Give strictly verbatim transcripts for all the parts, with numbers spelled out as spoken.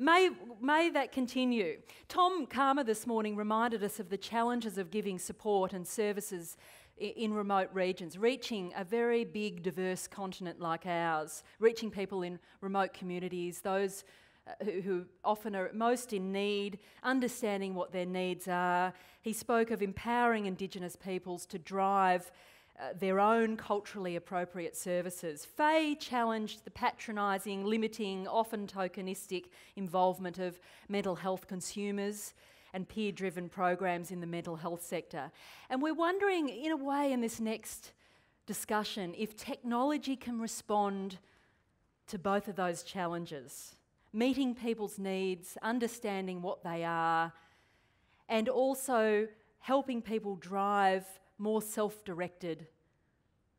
May, may that continue. Tom Karma this morning reminded us of the challenges of giving support and services in remote regions, reaching a very big, diverse continent like ours, reaching people in remote communities, those who, who often are most in need, understanding what their needs are. He spoke of empowering Indigenous peoples to drive uh, their own culturally appropriate services. Faye challenged the patronising, limiting, often tokenistic involvement of mental health consumers and peer-driven programs in the mental health sector. And we're wondering, in a way, in this next discussion, if technology can respond to both of those challenges, meeting people's needs, understanding what they are, and also helping people drive more self-directed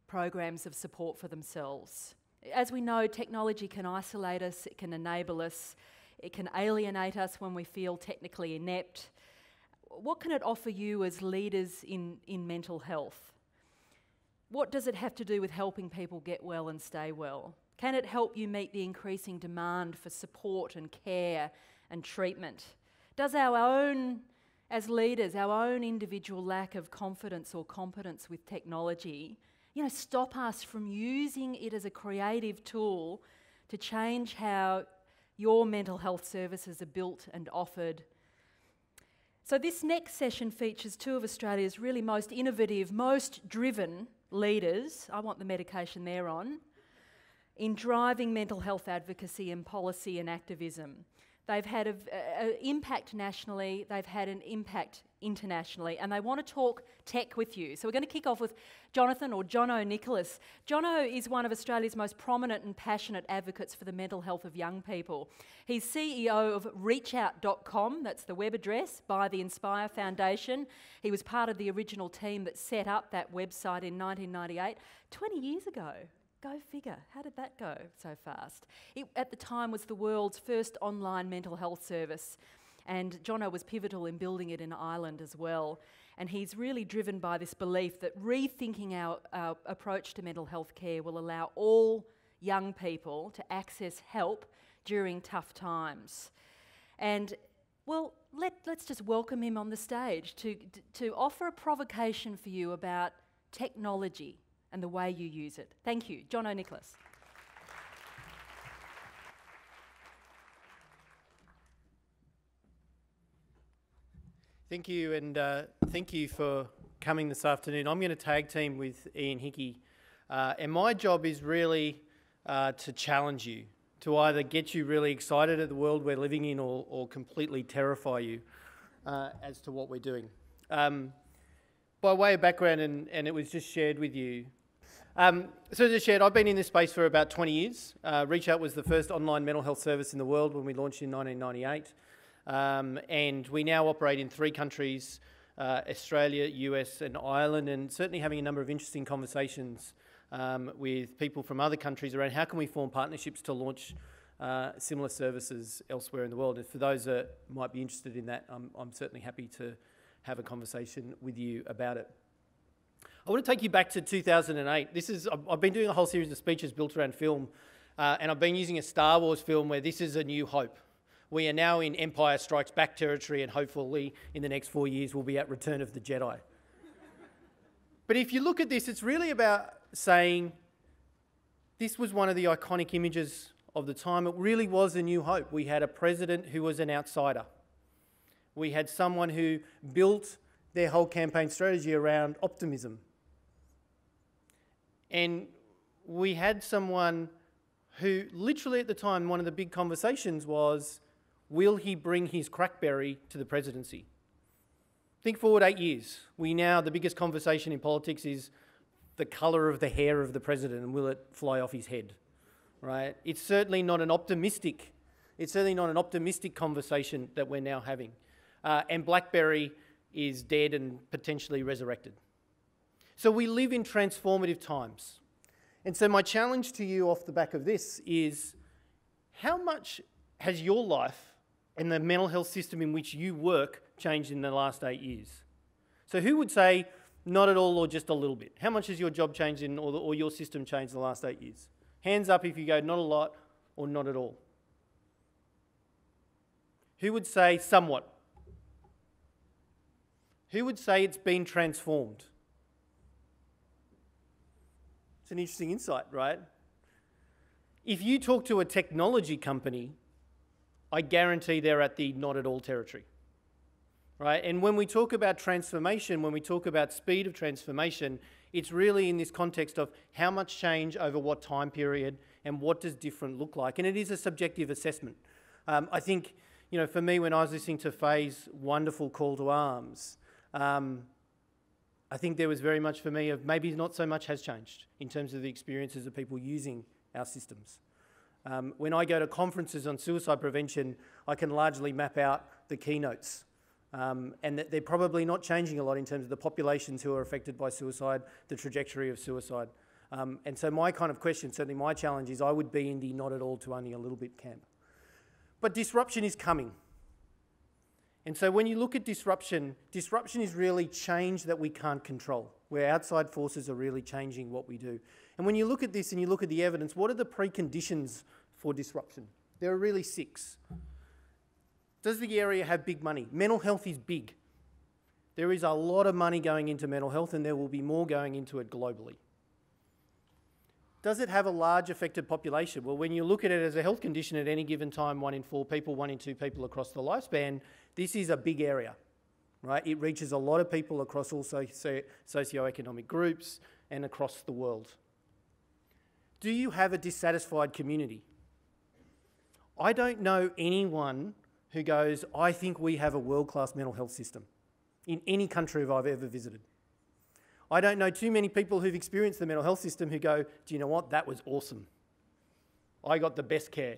programs of support for themselves. As we know, technology can isolate us, it can enable us, it can alienate us when we feel technically inept. What can it offer you as leaders in, in mental health? What does it have to do with helping people get well and stay well? Can it help you meet the increasing demand for support and care and treatment? Does our own, as leaders, our own individual lack of confidence or competence with technology, you know, stop us from using it as a creative tool to change how your mental health services are built and offered? So this next session features two of Australia's really most innovative, most driven leaders, I want the medication they're on, in driving mental health advocacy and policy and activism. They've had an impact nationally, they've had an impact internationally, and they want to talk tech with you. So we're going to kick off with Jonathan, or Jono Nicholas. Jono is one of Australia's most prominent and passionate advocates for the mental health of young people. He's C E O of reach out dot com, that's the web address, by the Inspire Foundation. He was part of the original team that set up that website in nineteen ninety-eight, twenty years ago. Go figure, how did that go so fast? It, at the time, was the world's first online mental health service, and Jono was pivotal in building it in Ireland as well. And he's really driven by this belief that rethinking our, our approach to mental health care will allow all young people to access help during tough times. And, well, let, let's just welcome him on the stage to, to offer a provocation for you about technology and the way you use it. Thank you, Jono Nicholas. Thank you, and uh, thank you for coming this afternoon. I'm going to tag team with Ian Hickie, uh, and my job is really uh, to challenge you, to either get you really excited at the world we're living in, or, or completely terrify you uh, as to what we're doing. Um, by way of background, and, and it was just shared with you, Um, so as I shared, I've been in this space for about twenty years. Uh, ReachOut was the first online mental health service in the world when we launched in nineteen ninety-eight. Um, and we now operate in three countries, uh, Australia, U S and Ireland, and certainly having a number of interesting conversations um, with people from other countries around how can we form partnerships to launch uh, similar services elsewhere in the world. And for those that might be interested in that, I'm, I'm certainly happy to have a conversation with you about it. I want to take you back to two thousand eight. This is, I've been doing a whole series of speeches built around film, uh, and I've been using a Star Wars film where this is a new hope. We are now in Empire Strikes Back territory, and hopefully in the next four years we'll be at Return of the Jedi. But if you look at this, it's really about saying this was one of the iconic images of the time. It really was a new hope. We had a president who was an outsider. We had someone who built their whole campaign strategy around optimism. And we had someone who literally at the time, one of the big conversations was, will he bring his crackberry to the presidency? Think forward eight years. We now, the biggest conversation in politics is the colour of the hair of the president and will it fly off his head, right? It's certainly not an optimistic, it's certainly not an optimistic conversation that we're now having. Uh, and Blackberry is dead and potentially resurrected. So we live in transformative times. And so my challenge to you off the back of this is, how much has your life and the mental health system in which you work changed in the last eight years? So who would say, not at all or just a little bit? How much has your job changed in, or, the, or your system changed in the last eight years? Hands up if you go, not a lot or not at all. Who would say somewhat? Who would say it's been transformed? It's an interesting insight, right? If you talk to a technology company, I guarantee they're at the not at all territory, right? And when we talk about transformation, when we talk about speed of transformation, it's really in this context of how much change over what time period and what does different look like. And it is a subjective assessment. Um, I think, you know, for me, when I was listening to Faye's wonderful call to arms, um, I think there was very much for me of maybe not so much has changed in terms of the experiences of people using our systems. Um, when I go to conferences on suicide prevention, I can largely map out the keynotes, um, and that they're probably not changing a lot in terms of the populations who are affected by suicide, the trajectory of suicide. Um, and so my kind of question, certainly my challenge, is I would be in the not at all to only a little bit camp. But disruption is coming. And so when you look at disruption, disruption is really change that we can't control, where outside forces are really changing what we do. And when you look at this and you look at the evidence, what are the preconditions for disruption? There are really six. Does the area have big money? Mental health is big. There is a lot of money going into mental health, and there will be more going into it globally. Does it have a large affected population? Well, when you look at it as a health condition at any given time, one in four people, one in two people across the lifespan, this is a big area, right? It reaches a lot of people across all socioeconomic groups and across the world. Do you have a dissatisfied community? I don't know anyone who goes, I think we have a world-class mental health system in any country I've ever visited. I don't know too many people who've experienced the mental health system who go, do you know what, that was awesome. I got the best care.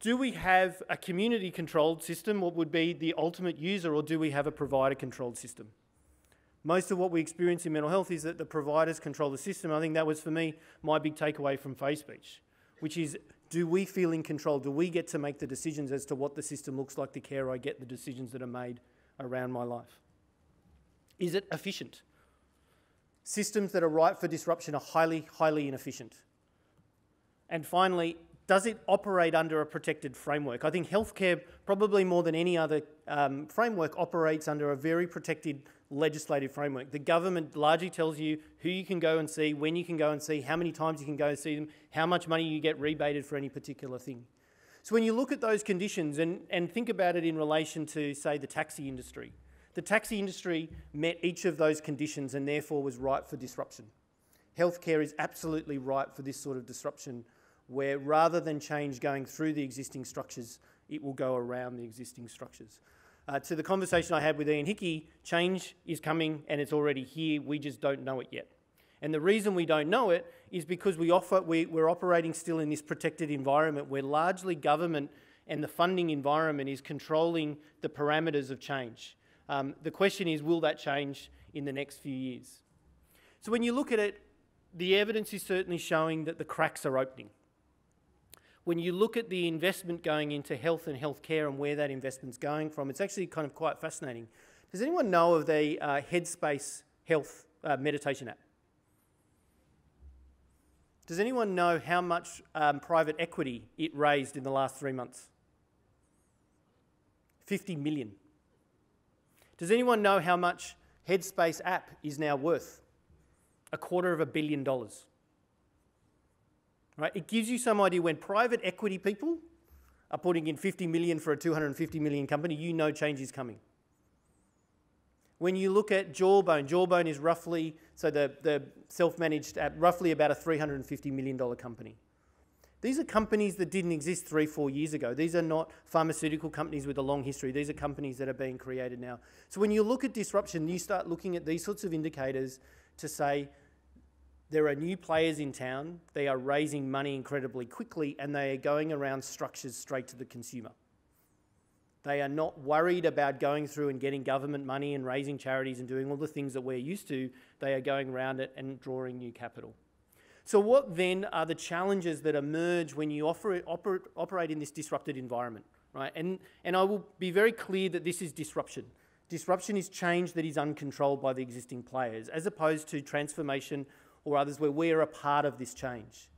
Do we have a community-controlled system, what would be the ultimate user, or do we have a provider-controlled system? Most of what we experience in mental health is that the providers control the system. I think that was, for me, my big takeaway from Faye's speech, which is, do we feel in control? Do we get to make the decisions as to what the system looks like, the care I get, the decisions that are made around my life? Is it efficient? Systems that are ripe for disruption are highly, highly inefficient. And finally, does it operate under a protected framework? I think healthcare, probably more than any other um, framework, operates under a very protected legislative framework. The government largely tells you who you can go and see, when you can go and see, how many times you can go and see them, how much money you get rebated for any particular thing. So when you look at those conditions and, and think about it in relation to, say, the taxi industry, the taxi industry met each of those conditions and therefore was ripe for disruption. Healthcare is absolutely ripe for this sort of disruption, where rather than change going through the existing structures, it will go around the existing structures. Uh, to the conversation I had with Ian Hickie, change is coming and it's already here, we just don't know it yet. And the reason we don't know it is because we offer, we, we're operating still in this protected environment where largely government and the funding environment is controlling the parameters of change. Um, the question is, will that change in the next few years? So when you look at it, the evidence is certainly showing that the cracks are opening. When you look at the investment going into health and healthcare and where that investment's going from, it's actually kind of quite fascinating. Does anyone know of the uh, Headspace Health uh, meditation app? Does anyone know how much um, private equity it raised in the last three months? fifty million. Does anyone know how much Headspace app is now worth? A quarter of a billion dollars. Right? It gives you some idea when private equity people are putting in fifty million for a two hundred fifty million company, you know change is coming. When you look at Jawbone, Jawbone is roughly, so the, the self-managed app, roughly about a three hundred fifty million dollar company. These are companies that didn't exist three, four years ago. These are not pharmaceutical companies with a long history. These are companies that are being created now. So when you look at disruption, you start looking at these sorts of indicators to say there are new players in town, they are raising money incredibly quickly, and they are going around structures straight to the consumer. They are not worried about going through and getting government money and raising charities and doing all the things that we're used to. They are going around it and drawing new capital. So what then are the challenges that emerge when you offer, oper, operate in this disrupted environment, right? And, and I will be very clear that this is disruption. Disruption is change that is uncontrolled by the existing players, as opposed to transformation or others where we are a part of this change.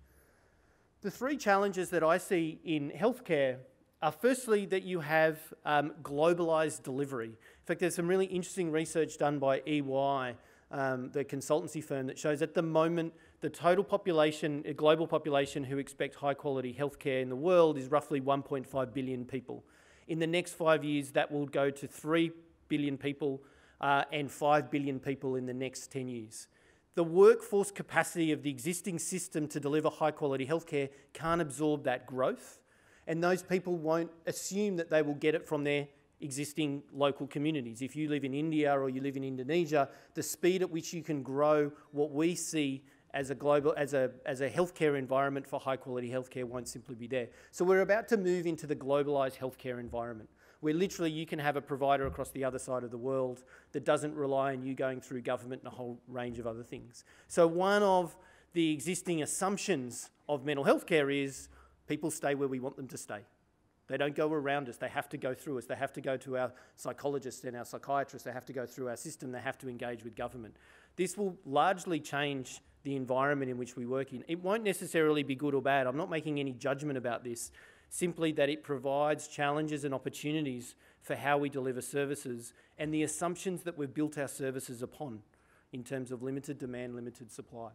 The three challenges that I see in healthcare Uh, firstly, that you have um, globalised delivery. In fact, there's some really interesting research done by E Y, um, the consultancy firm, that shows at the moment the total population, uh, global population who expect high-quality healthcare in the world is roughly one point five billion people. In the next five years, that will go to three billion people uh, and five billion people in the next ten years. The workforce capacity of the existing system to deliver high-quality healthcare can't absorb that growth, and those people won't assume that they will get it from their existing local communities. If you live in India or you live in Indonesia, the speed at which you can grow what we see as a global, as a, as a healthcare environment for high-quality healthcare won't simply be there. So we're about to move into the globalised healthcare environment, where literally you can have a provider across the other side of the world that doesn't rely on you going through government and a whole range of other things. So one of the existing assumptions of mental health care is people stay where we want them to stay. They don't go around us, they have to go through us, they have to go to our psychologists and our psychiatrists, they have to go through our system, they have to engage with government. This will largely change the environment in which we work in. It won't necessarily be good or bad, I'm not making any judgment about this, simply that it provides challenges and opportunities for how we deliver services and the assumptions that we've built our services upon in terms of limited demand, limited supply.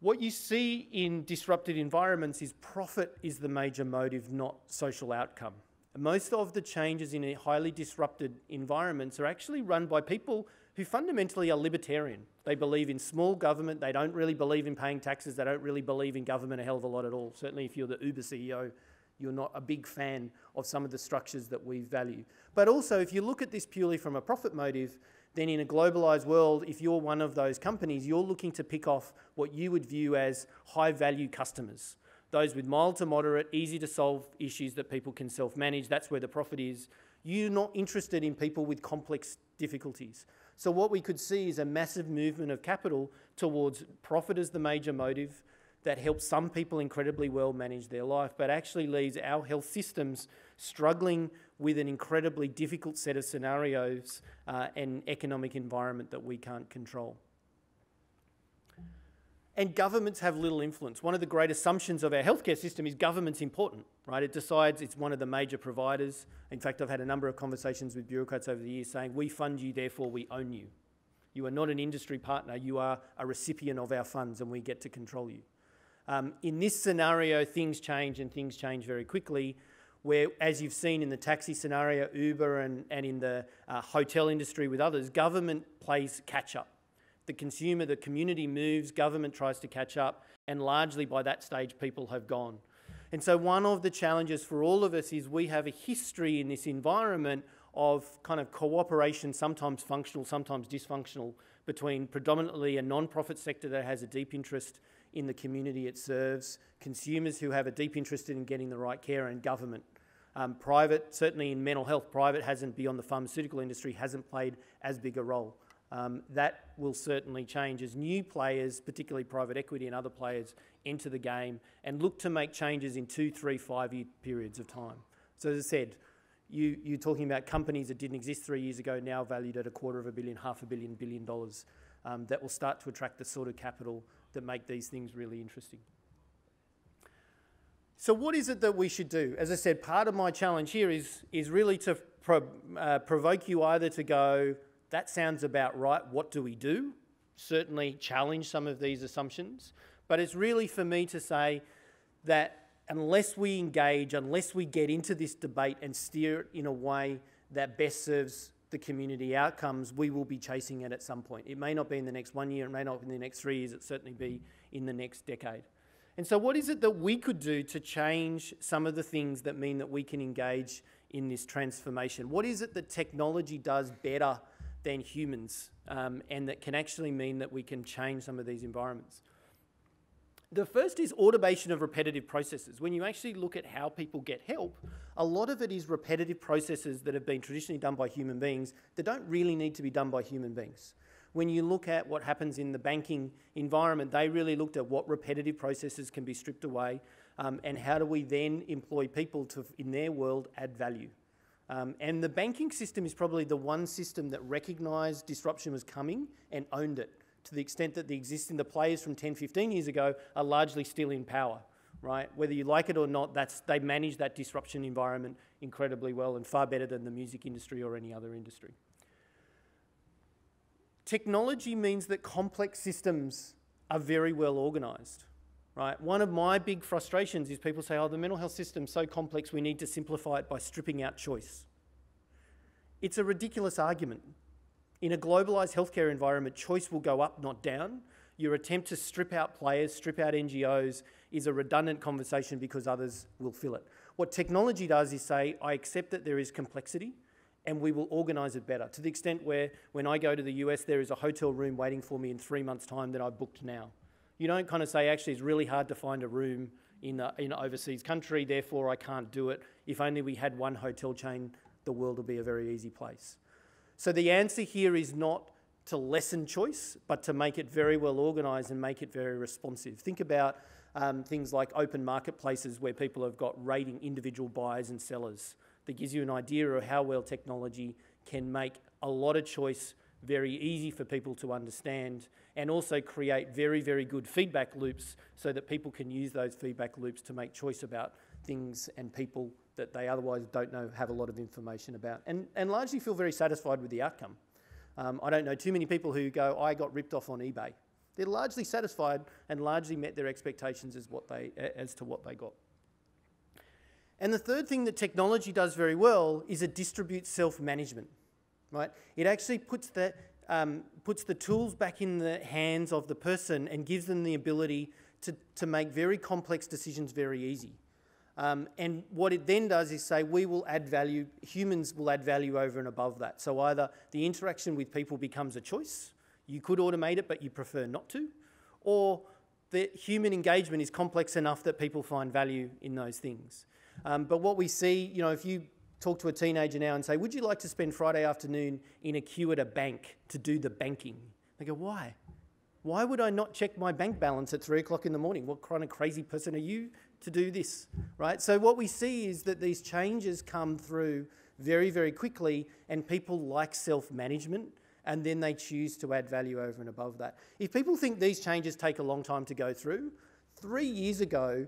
What you see in disrupted environments is profit is the major motive, not social outcome. And most of the changes in highly disrupted environments are actually run by people who fundamentally are libertarian. They believe in small government, they don't really believe in paying taxes, they don't really believe in government a hell of a lot at all. Certainly if you're the Uber C E O, you're not a big fan of some of the structures that we value. But also, if you look at this purely from a profit motive, then in a globalised world, if you're one of those companies, you're looking to pick off what you would view as high-value customers, those with mild to moderate, easy-to-solve issues that people can self-manage. That's where the profit is. You're not interested in people with complex difficulties. So what we could see is a massive movement of capital towards profit as the major motive that helps some people incredibly well manage their life, but actually leaves our health systems struggling with an incredibly difficult set of scenarios uh, and economic environment that we can't control. And governments have little influence. One of the great assumptions of our healthcare system is government's important, right? It decides, it's one of the major providers. In fact, I've had a number of conversations with bureaucrats over the years saying, we fund you, therefore we own you. You are not an industry partner, you are a recipient of our funds and we get to control you. Um, in this scenario, things change and things change very quickly, where, as you've seen in the taxi scenario, Uber, and, and in the uh, hotel industry with others, government plays catch-up. The consumer, the community moves, government tries to catch up, and largely by that stage, people have gone. And so one of the challenges for all of us is we have a history in this environment of kind of cooperation, sometimes functional, sometimes dysfunctional, between predominantly a non-profit sector that has a deep interest in the community it serves, consumers who have a deep interest in getting the right care, and government. Um, private, certainly in mental health, private hasn't, beyond the pharmaceutical industry, hasn't played as big a role. Um, that will certainly change as new players, particularly private equity and other players, enter the game and look to make changes in two, three, five-year periods of time. So as I said, you, you're talking about companies that didn't exist three years ago, now valued at a quarter of a billion, half a billion, billion dollars, um, that will start to attract the sort of capital that make these things really interesting. So what is it that we should do? As I said, part of my challenge here is, is really to pro, uh, provoke you either to go, that sounds about right, what do we do? Certainly challenge some of these assumptions, but it's really for me to say that unless we engage, unless we get into this debate and steer it in a way that best serves the community outcomes, we will be chasing it at some point. It may not be in the next one year, it may not be in the next three years, it certainly be in the next decade. And so what is it that we could do to change some of the things that mean that we can engage in this transformation? What is it that technology does better than humans um, and that can actually mean that we can change some of these environments? The first is automation of repetitive processes. When you actually look at how people get help, a lot of it is repetitive processes that have been traditionally done by human beings that don't really need to be done by human beings. When you look at what happens in the banking environment, they really looked at what repetitive processes can be stripped away, um, and how do we then employ people to, in their world, add value. Um, and the banking system is probably the one system that recognised disruption was coming and owned it, to the extent that the existing, the players from ten, fifteen years ago are largely still in power, right? Whether you like it or not, that's, they manage that disruption environment incredibly well and far better than the music industry or any other industry. Technology means that complex systems are very well organised, right? One of my big frustrations is people say, oh, the mental health system's so complex, we need to simplify it by stripping out choice. It's a ridiculous argument. In a globalised healthcare environment, choice will go up, not down. Your attempt to strip out players, strip out N G Os, is a redundant conversation because others will fill it. What technology does is say, I accept that there is complexity, and we will organise it better, to the extent where when I go to the U S, there is a hotel room waiting for me in three months' time that I've booked now. You don't kind of say, actually, it's really hard to find a room in, a, in an overseas country, therefore I can't do it. If only we had one hotel chain, the world would be a very easy place. So the answer here is not to lessen choice, but to make it very well organised and make it very responsive. Think about um, things like open marketplaces where people have got rating individual buyers and sellers. That gives you an idea of how well technology can make a lot of choice very easy for people to understand, and also create very, very good feedback loops so that people can use those feedback loops to make choice about things and people that they otherwise don't know, have a lot of information about, and, and largely feel very satisfied with the outcome. Um, I don't know too many people who go, I got ripped off on eBay. They're largely satisfied and largely met their expectations as, what they, as to what they got. And the third thing that technology does very well is it distributes self-management, right? It actually puts the, um, puts the tools back in the hands of the person and gives them the ability to, to make very complex decisions very easy. Um, and what it then does is say, we will add value, humans will add value over and above that. So either the interaction with people becomes a choice, you could automate it but you prefer not to, or the human engagement is complex enough that people find value in those things. Um, but what we see, you know, if you talk to a teenager now and say, would you like to spend Friday afternoon in a queue at a bank to do the banking? They go, why? Why would I not check my bank balance at three o'clock in the morning? What kind of crazy person are you to do this, right? So what we see is that these changes come through very, very quickly, and people like self-management, and then they choose to add value over and above that. If people think these changes take a long time to go through, three years ago,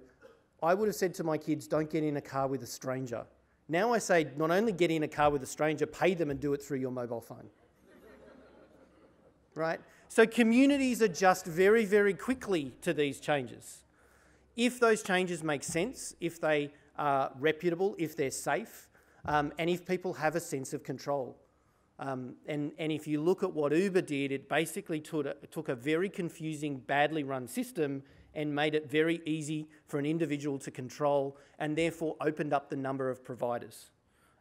I would have said to my kids, don't get in a car with a stranger. Now I say, not only get in a car with a stranger, pay them and do it through your mobile phone. Right? So communities adjust very, very quickly to these changes. If those changes make sense, if they are reputable, if they're safe, um, and if people have a sense of control. Um, and, and if you look at what Uber did, it basically took a, took a very confusing, badly run system and made it very easy for an individual to control, and therefore opened up the number of providers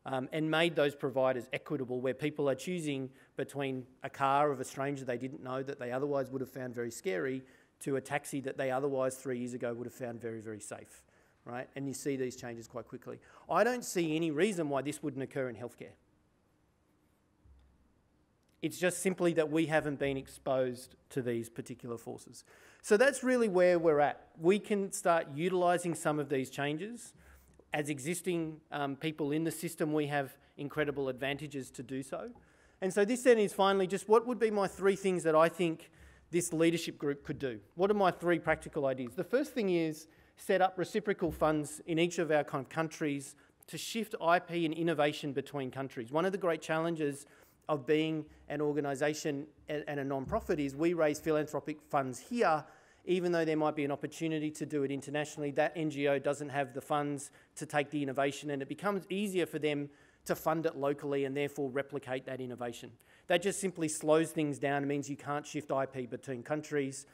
um, and made those providers equitable, where people are choosing between a car of a stranger they didn't know that they otherwise would have found very scary to a taxi that they otherwise three years ago would have found very, very safe, right? And you see these changes quite quickly. I don't see any reason why this wouldn't occur in healthcare. It's just simply that we haven't been exposed to these particular forces. So that's really where we're at. We can start utilising some of these changes. As existing um, people in the system, we have incredible advantages to do so. And so this then is finally just what would be my three things that I think this leadership group could do. What are my three practical ideas? The first thing is set up reciprocal funds in each of our kind of countries to shift I P and innovation between countries. One of the great challenges of being an organisation and a non-profit is we raise philanthropic funds here, even though there might be an opportunity to do it internationally. That N G O doesn't have the funds to take the innovation, and it becomes easier for them to fund it locally and therefore replicate that innovation. That just simply slows things down and means you can't shift I P between countries.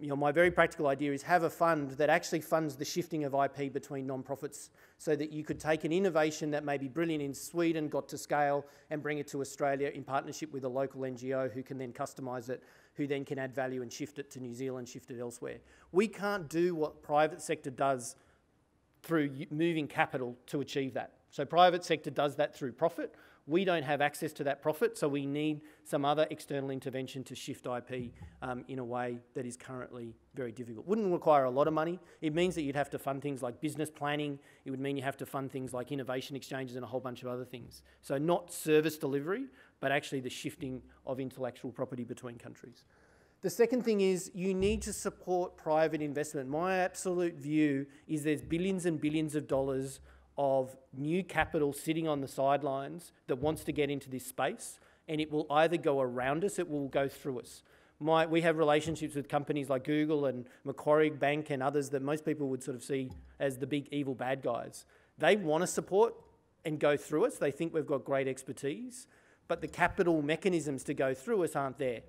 You know, my very practical idea is have a fund that actually funds the shifting of I P between non-profits, so that you could take an innovation that may be brilliant in Sweden, got to scale, and bring it to Australia in partnership with a local N G O who can then customise it, who then can add value and shift it to New Zealand, shift it elsewhere. We can't do what private sector does through moving capital to achieve that. So private sector does that through profit. We don't have access to that profit, so we need some other external intervention to shift I P um, in a way that is currently very difficult. Wouldn't require a lot of money. It means that you'd have to fund things like business planning. It would mean you have to fund things like innovation exchanges and a whole bunch of other things. So not service delivery, but actually the shifting of intellectual property between countries. The second thing is you need to support private investment. My absolute view is there's billions and billions of dollars of new capital sitting on the sidelines that wants to get into this space, and it will either go around us, it will go through us. My, we have relationships with companies like Google and Macquarie Bank and others that most people would sort of see as the big evil bad guys. They want to support and go through us. They think we've got great expertise, but the capital mechanisms to go through us aren't there.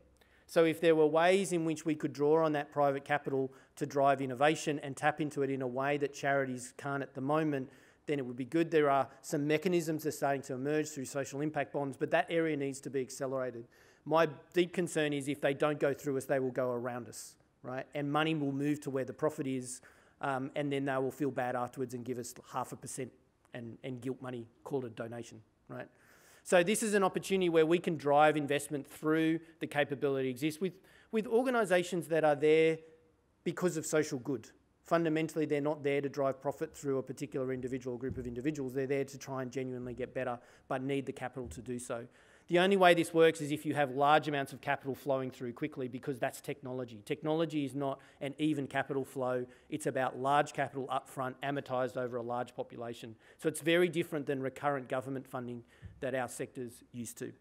So if there were ways in which we could draw on that private capital to drive innovation and tap into it in a way that charities can't at the moment, then it would be good. There are some mechanisms that are starting to emerge through social impact bonds, but that area needs to be accelerated. My deep concern is if they don't go through us, they will go around us, right? And money will move to where the profit is, um, and then they will feel bad afterwards and give us half a percent and, and guilt money, called a donation, right? So this is an opportunity where we can drive investment through the capability that exists with, with organisations that are there because of social good. Fundamentally, they're not there to drive profit through a particular individual or group of individuals. They're there to try and genuinely get better, but need the capital to do so. The only way this works is if you have large amounts of capital flowing through quickly, because that's technology. Technology is not an even capital flow. It's about large capital upfront, amortised over a large population. So it's very different than recurrent government funding that our sector's used to.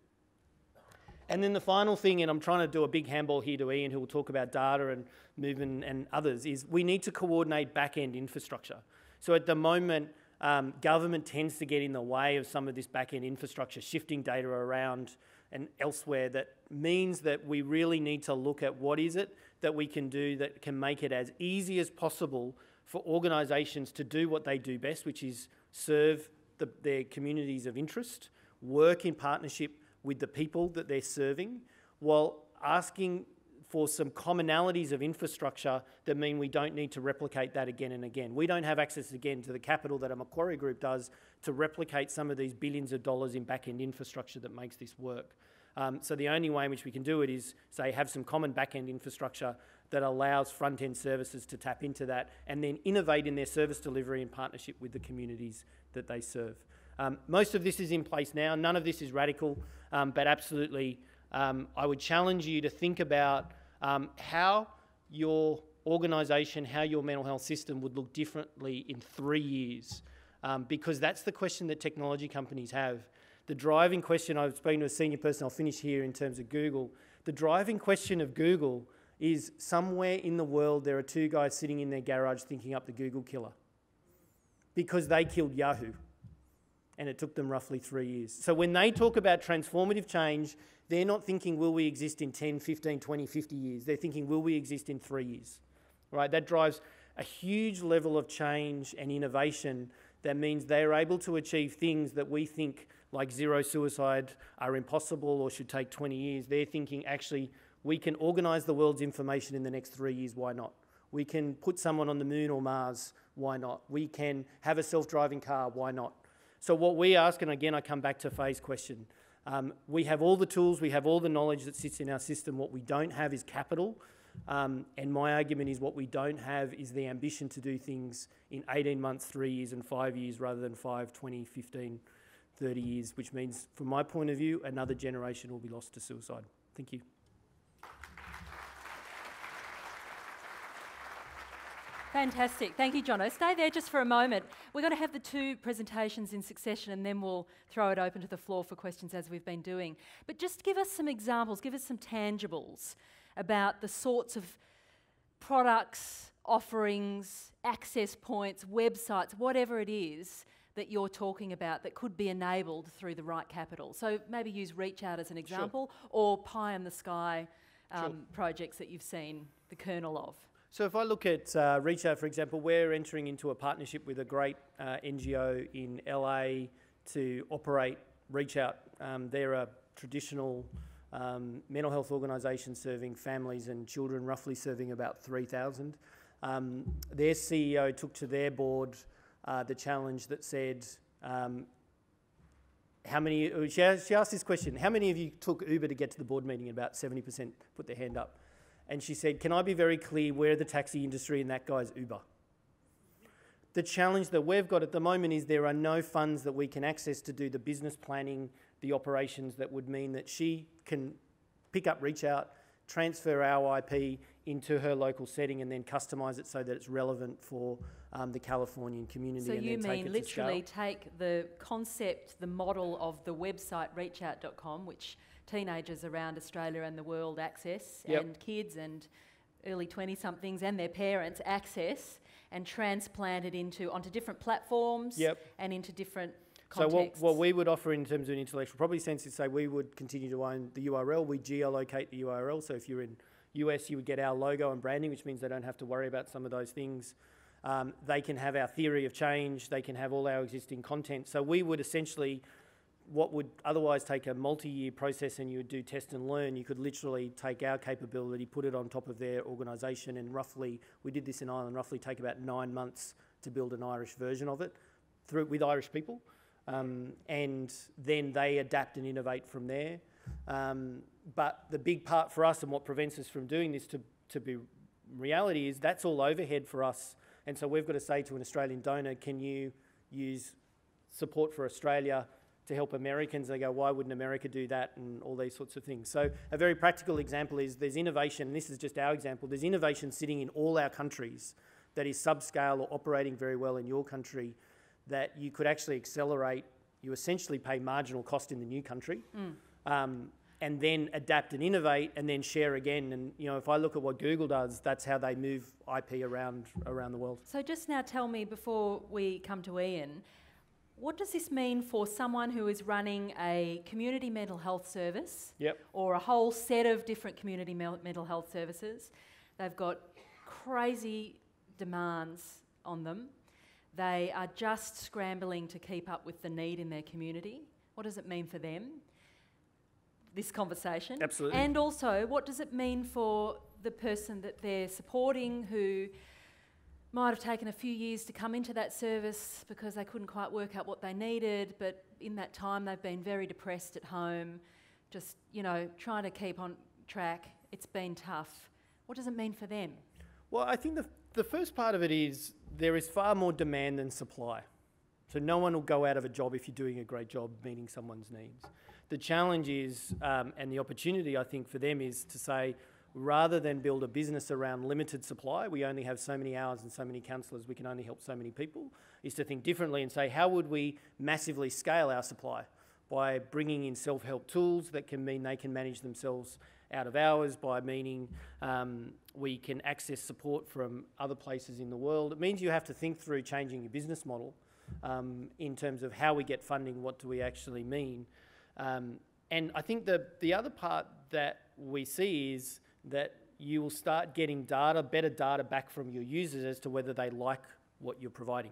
And then the final thing, and I'm trying to do a big handball here to Ian, who will talk about data and movement and others, is we need to coordinate back-end infrastructure. So at the moment, um, government tends to get in the way of some of this back-end infrastructure, shifting data around and elsewhere. That means that we really need to look at what is it that we can do that can make it as easy as possible for organisations to do what they do best, which is serve the, their communities of interest, work in partnership with the people that they're serving, while asking for some commonalities of infrastructure that mean we don't need to replicate that again and again. We don't have access again to the capital that a Macquarie Group does to replicate some of these billions of dollars in back-end infrastructure that makes this work. Um, so the only way in which we can do it is, say, have some common back-end infrastructure that allows front-end services to tap into that and then innovate in their service delivery in partnership with the communities that they serve. Um, most of this is in place now. None of this is radical, um, but absolutely um, I would challenge you to think about um, how your organisation, how your mental health system would look differently in three years, um, because that's the question that technology companies have. The driving question, I've spoken to a senior person, I'll finish here in terms of Google. The driving question of Google is somewhere in the world there are two guys sitting in their garage thinking up the Google killer, because they killed Yahoo. And it took them roughly three years. So when they talk about transformative change, they're not thinking, will we exist in ten, fifteen, twenty, fifty years? They're thinking, will we exist in three years? Right? That drives a huge level of change and innovation that means they're able to achieve things that we think, like zero suicide, are impossible or should take twenty years. They're thinking, actually, we can organise the world's information in the next three years, why not? We can put someone on the moon or Mars, why not? We can have a self-driving car, why not? So what we ask, and again, I come back to Faye's question, um, we have all the tools, we have all the knowledge that sits in our system. What we don't have is capital. Um, and my argument is what we don't have is the ambition to do things in eighteen months, three years and five years rather than five, twenty, fifteen, thirty years, which means from my point of view, another generation will be lost to suicide. Thank you. Fantastic. Thank you, Jono. Stay there just for a moment. We're going to have the two presentations in succession and then we'll throw it open to the floor for questions as we've been doing. But just give us some examples, give us some tangibles about the sorts of products, offerings, access points, websites, whatever it is that you're talking about that could be enabled through the right capital. So maybe use Reach Out as an example, sure, or pie in the sky um, sure. projects that you've seen the kernel of. So if I look at uh, Reach Out, for example, we're entering into a partnership with a great uh, N G O in L A to operate Reach Out. Um, they're a traditional um, mental health organisation serving families and children, roughly serving about three thousand. Um, their C E O took to their board uh, the challenge that said, um, how many, she asked this question, how many of you took Uber to get to the board meeting? About seventy percent put their hand up. And she said, can I be very clear, we're the taxi industry and that guy's Uber. The challenge that we've got at the moment is there are no funds that we can access to do the business planning, the operations that would mean that she can pick up Reach Out, transfer our I P into her local setting and then customise it so that it's relevant for um, the Californian community. So and you then mean take literally take the concept, the model of the website reach out dot com, which teenagers around Australia and the world access, yep. and kids and early twenty-somethings and their parents access, and transplant it into, onto different platforms yep. and into different contexts. So what, what we would offer in terms of an intellectual property sense is, say, we would continue to own the U R L. We geolocate the U R L. So if you're in U S, you would get our logo and branding, which means they don't have to worry about some of those things. Um, they can have our theory of change. They can have all our existing content. So we would essentially, what would otherwise take a multi-year process and you would do test and learn, you could literally take our capability, put it on top of their organisation, and roughly, we did this in Ireland, roughly take about nine months to build an Irish version of it through with Irish people. Um, and then they adapt and innovate from there. Um, but the big part for us and what prevents us from doing this to, to be reality is that's all overhead for us. And so we've got to say to an Australian donor, can you use support for Australia to help Americans? They go, why wouldn't America do that, and all these sorts of things. So a very practical example is there's innovation, and this is just our example, there's innovation sitting in all our countries that is subscale or operating very well in your country that you could actually accelerate. You essentially pay marginal cost in the new country mm. um, and then adapt and innovate and then share again. And, you know, if I look at what Google does, that's how they move I P around around the world. So just now tell me, before we come to Ian, what does this mean for someone who is running a community mental health service yep. or a whole set of different community me mental health services? They've got crazy demands on them. They are just scrambling to keep up with the need in their community. What does it mean for them, this conversation? Absolutely. And also, what does it mean for the person that they're supporting who might have taken a few years to come into that service because they couldn't quite work out what they needed, but in that time they've been very depressed at home, just, you know, trying to keep on track. It's been tough. What does it mean for them? Well, I think the, the first part of it is there is far more demand than supply. So no one will go out of a job if you're doing a great job meeting someone's needs. The challenge is, um, and the opportunity I think for them is to say, rather than build a business around limited supply, we only have so many hours and so many counsellors, we can only help so many people, is to think differently and say, how would we massively scale our supply? By bringing in self-help tools that can mean they can manage themselves out of hours, by meaning um, we can access support from other places in the world. It means you have to think through changing your business model um, in terms of how we get funding, what do we actually mean. Um, and I think the, the other part that we see is that you will start getting data, better data back from your users as to whether they like what you're providing.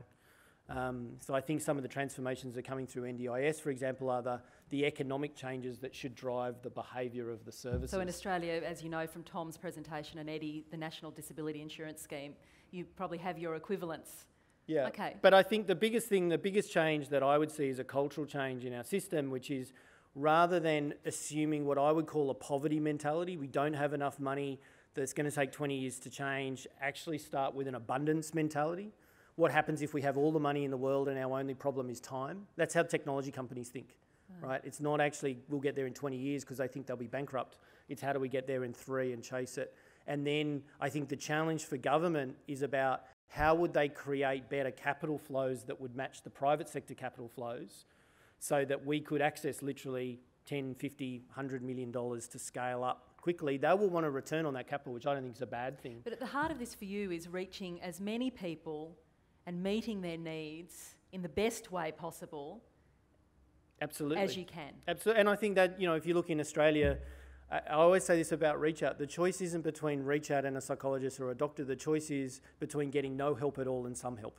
Um, so I think some of the transformations that are coming through N D I S, for example, are the, the economic changes that should drive the behaviour of the services. So in Australia, as you know from Tom's presentation and Eddie, the National Disability Insurance Scheme, you probably have your equivalents. Yeah, okay. But I think the biggest thing, the biggest change that I would see is a cultural change in our system, which is, rather than assuming what I would call a poverty mentality, we don't have enough money, that's going to take twenty years to change, actually start with an abundance mentality. What happens if we have all the money in the world and our only problem is time? That's how technology companies think, right? right? It's not actually we'll get there in twenty years because they think they'll be bankrupt. It's how do we get there in three and chase it. And then I think the challenge for government is about how would they create better capital flows that would match the private sector capital flows, so that we could access literally ten, fifty, one hundred million dollars to scale up quickly. They will want a return on that capital, which I don't think is a bad thing. But at the heart of this for you is reaching as many people and meeting their needs in the best way possible. Absolutely. As you can. Absolutely. And I think that, you know, if you look in Australia, I, I always say this about Reach Out, the choice isn't between Reach Out and a psychologist or a doctor. The choice is between getting no help at all and some help,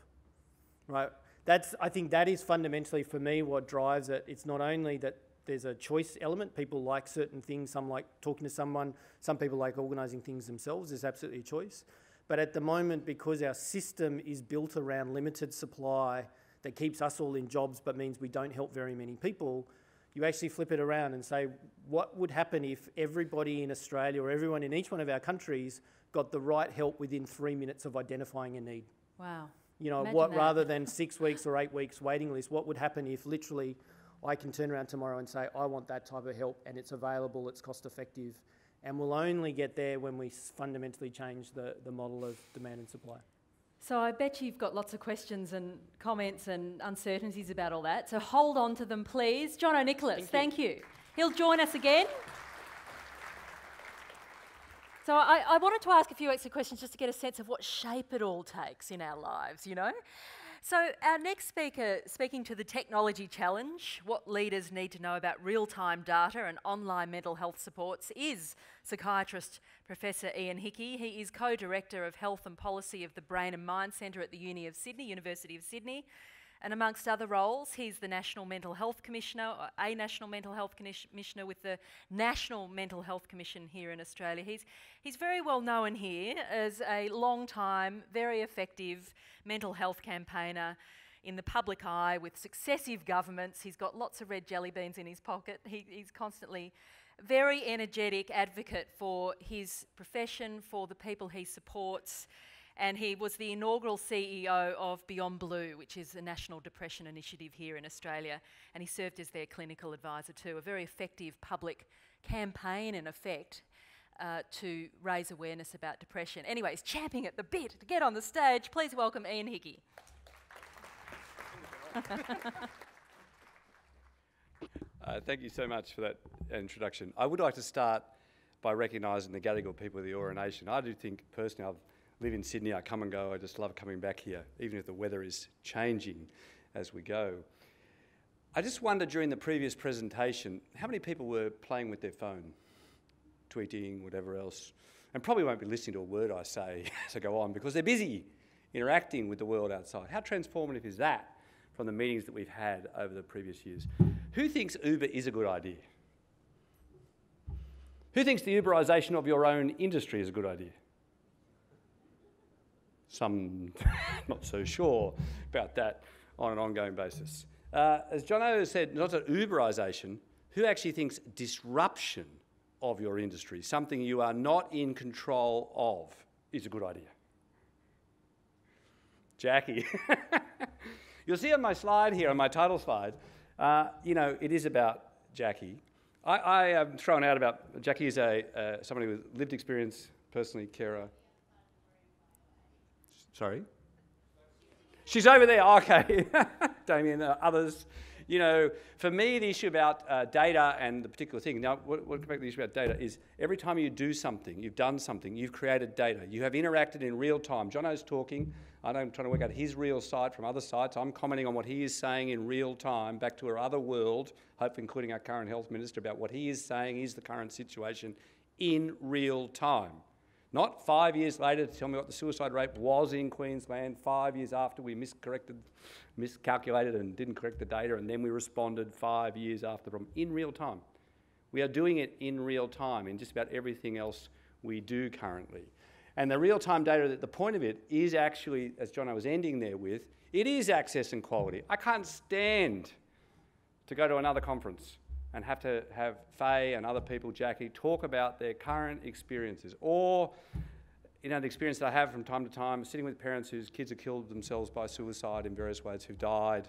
right? That's, I think that is fundamentally for me what drives it. It's not only that there's a choice element, people like certain things, some like talking to someone, some people like organising things themselves, there's absolutely a choice. But at the moment, because our system is built around limited supply that keeps us all in jobs but means we don't help very many people, you actually flip it around and say, what would happen if everybody in Australia or everyone in each one of our countries got the right help within three minutes of identifying a need? Wow. You know, Imagine what that. rather than six weeks or eight weeks waiting list, what would happen if literally I can turn around tomorrow and say, I want that type of help and it's available, it's cost effective, and we'll only get there when we fundamentally change the, the model of demand and supply. So I bet you've got lots of questions and comments and uncertainties about all that, so hold on to them, please. Jono Nicholas, thank you. Thank you. He'll join us again. So I, I wanted to ask a few extra questions just to get a sense of what shape it all takes in our lives, you know? So our next speaker, speaking to the technology challenge, what leaders need to know about real-time data and online mental health supports, is psychiatrist Professor Ian Hickie. He is co-director of Health and Policy of the Brain and Mind Centre at the Uni of Sydney, University of Sydney. And amongst other roles, he's the National Mental Health Commissioner, or a National Mental Health Commissioner with the National Mental Health Commission here in Australia. He's, he's very well known here as a long-time, very effective mental health campaigner in the public eye with successive governments. He's got lots of red jelly beans in his pocket. He, he's constantly a very energetic advocate for his profession, for the people he supports. And he was the inaugural C E O of Beyond Blue, which is a national depression initiative here in Australia. And he served as their clinical advisor too, a very effective public campaign in effect uh, to raise awareness about depression. Anyway, he's champing at the bit to get on the stage. Please welcome Ian Hickie. uh, thank you so much for that introduction. I would like to start by recognising the Gadigal people of the Eora Nation. I do think personally, I've live in Sydney, I come and go, I just love coming back here, even if the weather is changing as we go. I just wondered during the previous presentation, how many people were playing with their phone, tweeting, whatever else, and probably won't be listening to a word I say as I go on, because they're busy interacting with the world outside. How transformative is that from the meetings that we've had over the previous years? Who thinks Uber is a good idea? Who thinks the Uberisation of your own industry is a good idea? Some not so sure about that on an ongoing basis. Uh, as Jono said, not an Uberisation, who actually thinks disruption of your industry, something you are not in control of, is a good idea? Jackie. You'll see on my slide here, on my title slide, uh, you know, it is about Jackie. I, I am thrown out about, Jackie is a, uh, somebody with lived experience, personally, carer. Sorry? She's over there, okay. Damien, uh, others. You know, for me, the issue about uh, data and the particular thing, now what comes back to the issue about data is every time you do something, you've done something, you've created data, you have interacted in real time. Jono's talking, I know I'm trying to work out his real side from other sides, I'm commenting on what he is saying in real time back to our other world, hopefully including our current health minister, about what he is saying is the current situation in real time. Not five years later to tell me what the suicide rate was in Queensland, five years after we miscorrected, miscalculated and didn't correct the data, and then we responded five years after the problem, in real time. We are doing it in real time in just about everything else we do currently. And the real-time data, that the point of it is actually, as Jono was ending there with, it is access and quality. I can't stand to go to another conference and have to have Faye and other people, Jackie, talk about their current experiences. Or, you know, the experience that I have from time to time, sitting with parents whose kids have killed themselves by suicide in various ways, who've died,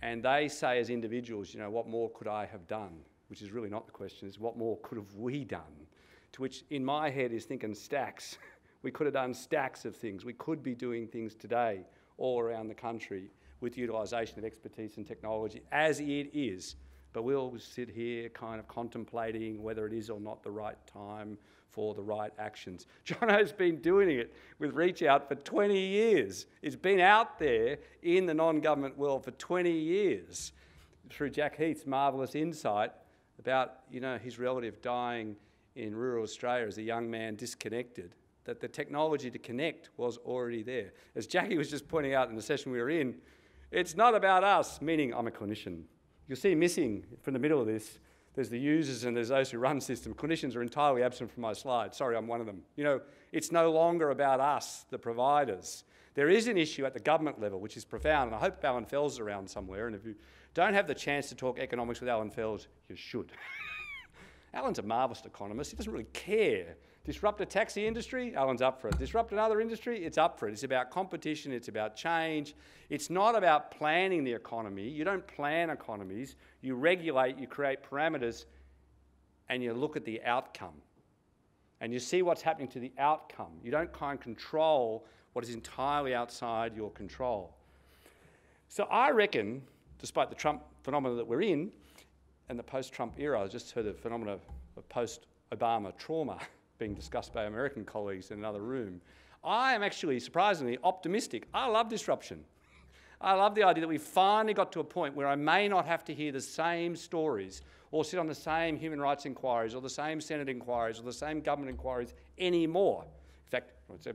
and they say as individuals, you know, what more could I have done? Which is really not the question, is what more could have we done? To which, in my head, is thinking stacks. We could have done stacks of things. We could be doing things today all around the country with the utilisation of expertise and technology as it is. But we all sit here kind of contemplating whether it is or not the right time for the right actions. Jono's been doing it with Reach Out for twenty years. It's been out there in the non-government world for twenty years through Jack Heath's marvellous insight about, you know, his relative dying in rural Australia as a young man disconnected, that the technology to connect was already there. As Jackie was just pointing out in the session we were in, it's not about us, meaning I'm a clinician. You'll see missing from the middle of this, there's the users and there's those who run systems. Clinicians are entirely absent from my slide. Sorry, I'm one of them. You know, it's no longer about us, the providers. There is an issue at the government level, which is profound, and I hope Allan Fels is around somewhere, and if you don't have the chance to talk economics with Allan Fels, you should. Allan's a marvellous economist. He doesn't really care. Disrupt a taxi industry, Allan's up for it. Disrupt another industry, it's up for it. It's about competition, it's about change. It's not about planning the economy. You don't plan economies. You regulate, you create parameters, and you look at the outcome. and you see what's happening to the outcome. You don't kind of control what is entirely outside your control. So I reckon, despite the Trump phenomena that we're in, and the post-Trump era, I just heard the phenomena of post-Obama trauma being discussed by American colleagues in another room. I am actually surprisingly optimistic. I love disruption. I love the idea that we finally got to a point where I may not have to hear the same stories or sit on the same human rights inquiries or the same Senate inquiries or the same government inquiries anymore. In fact,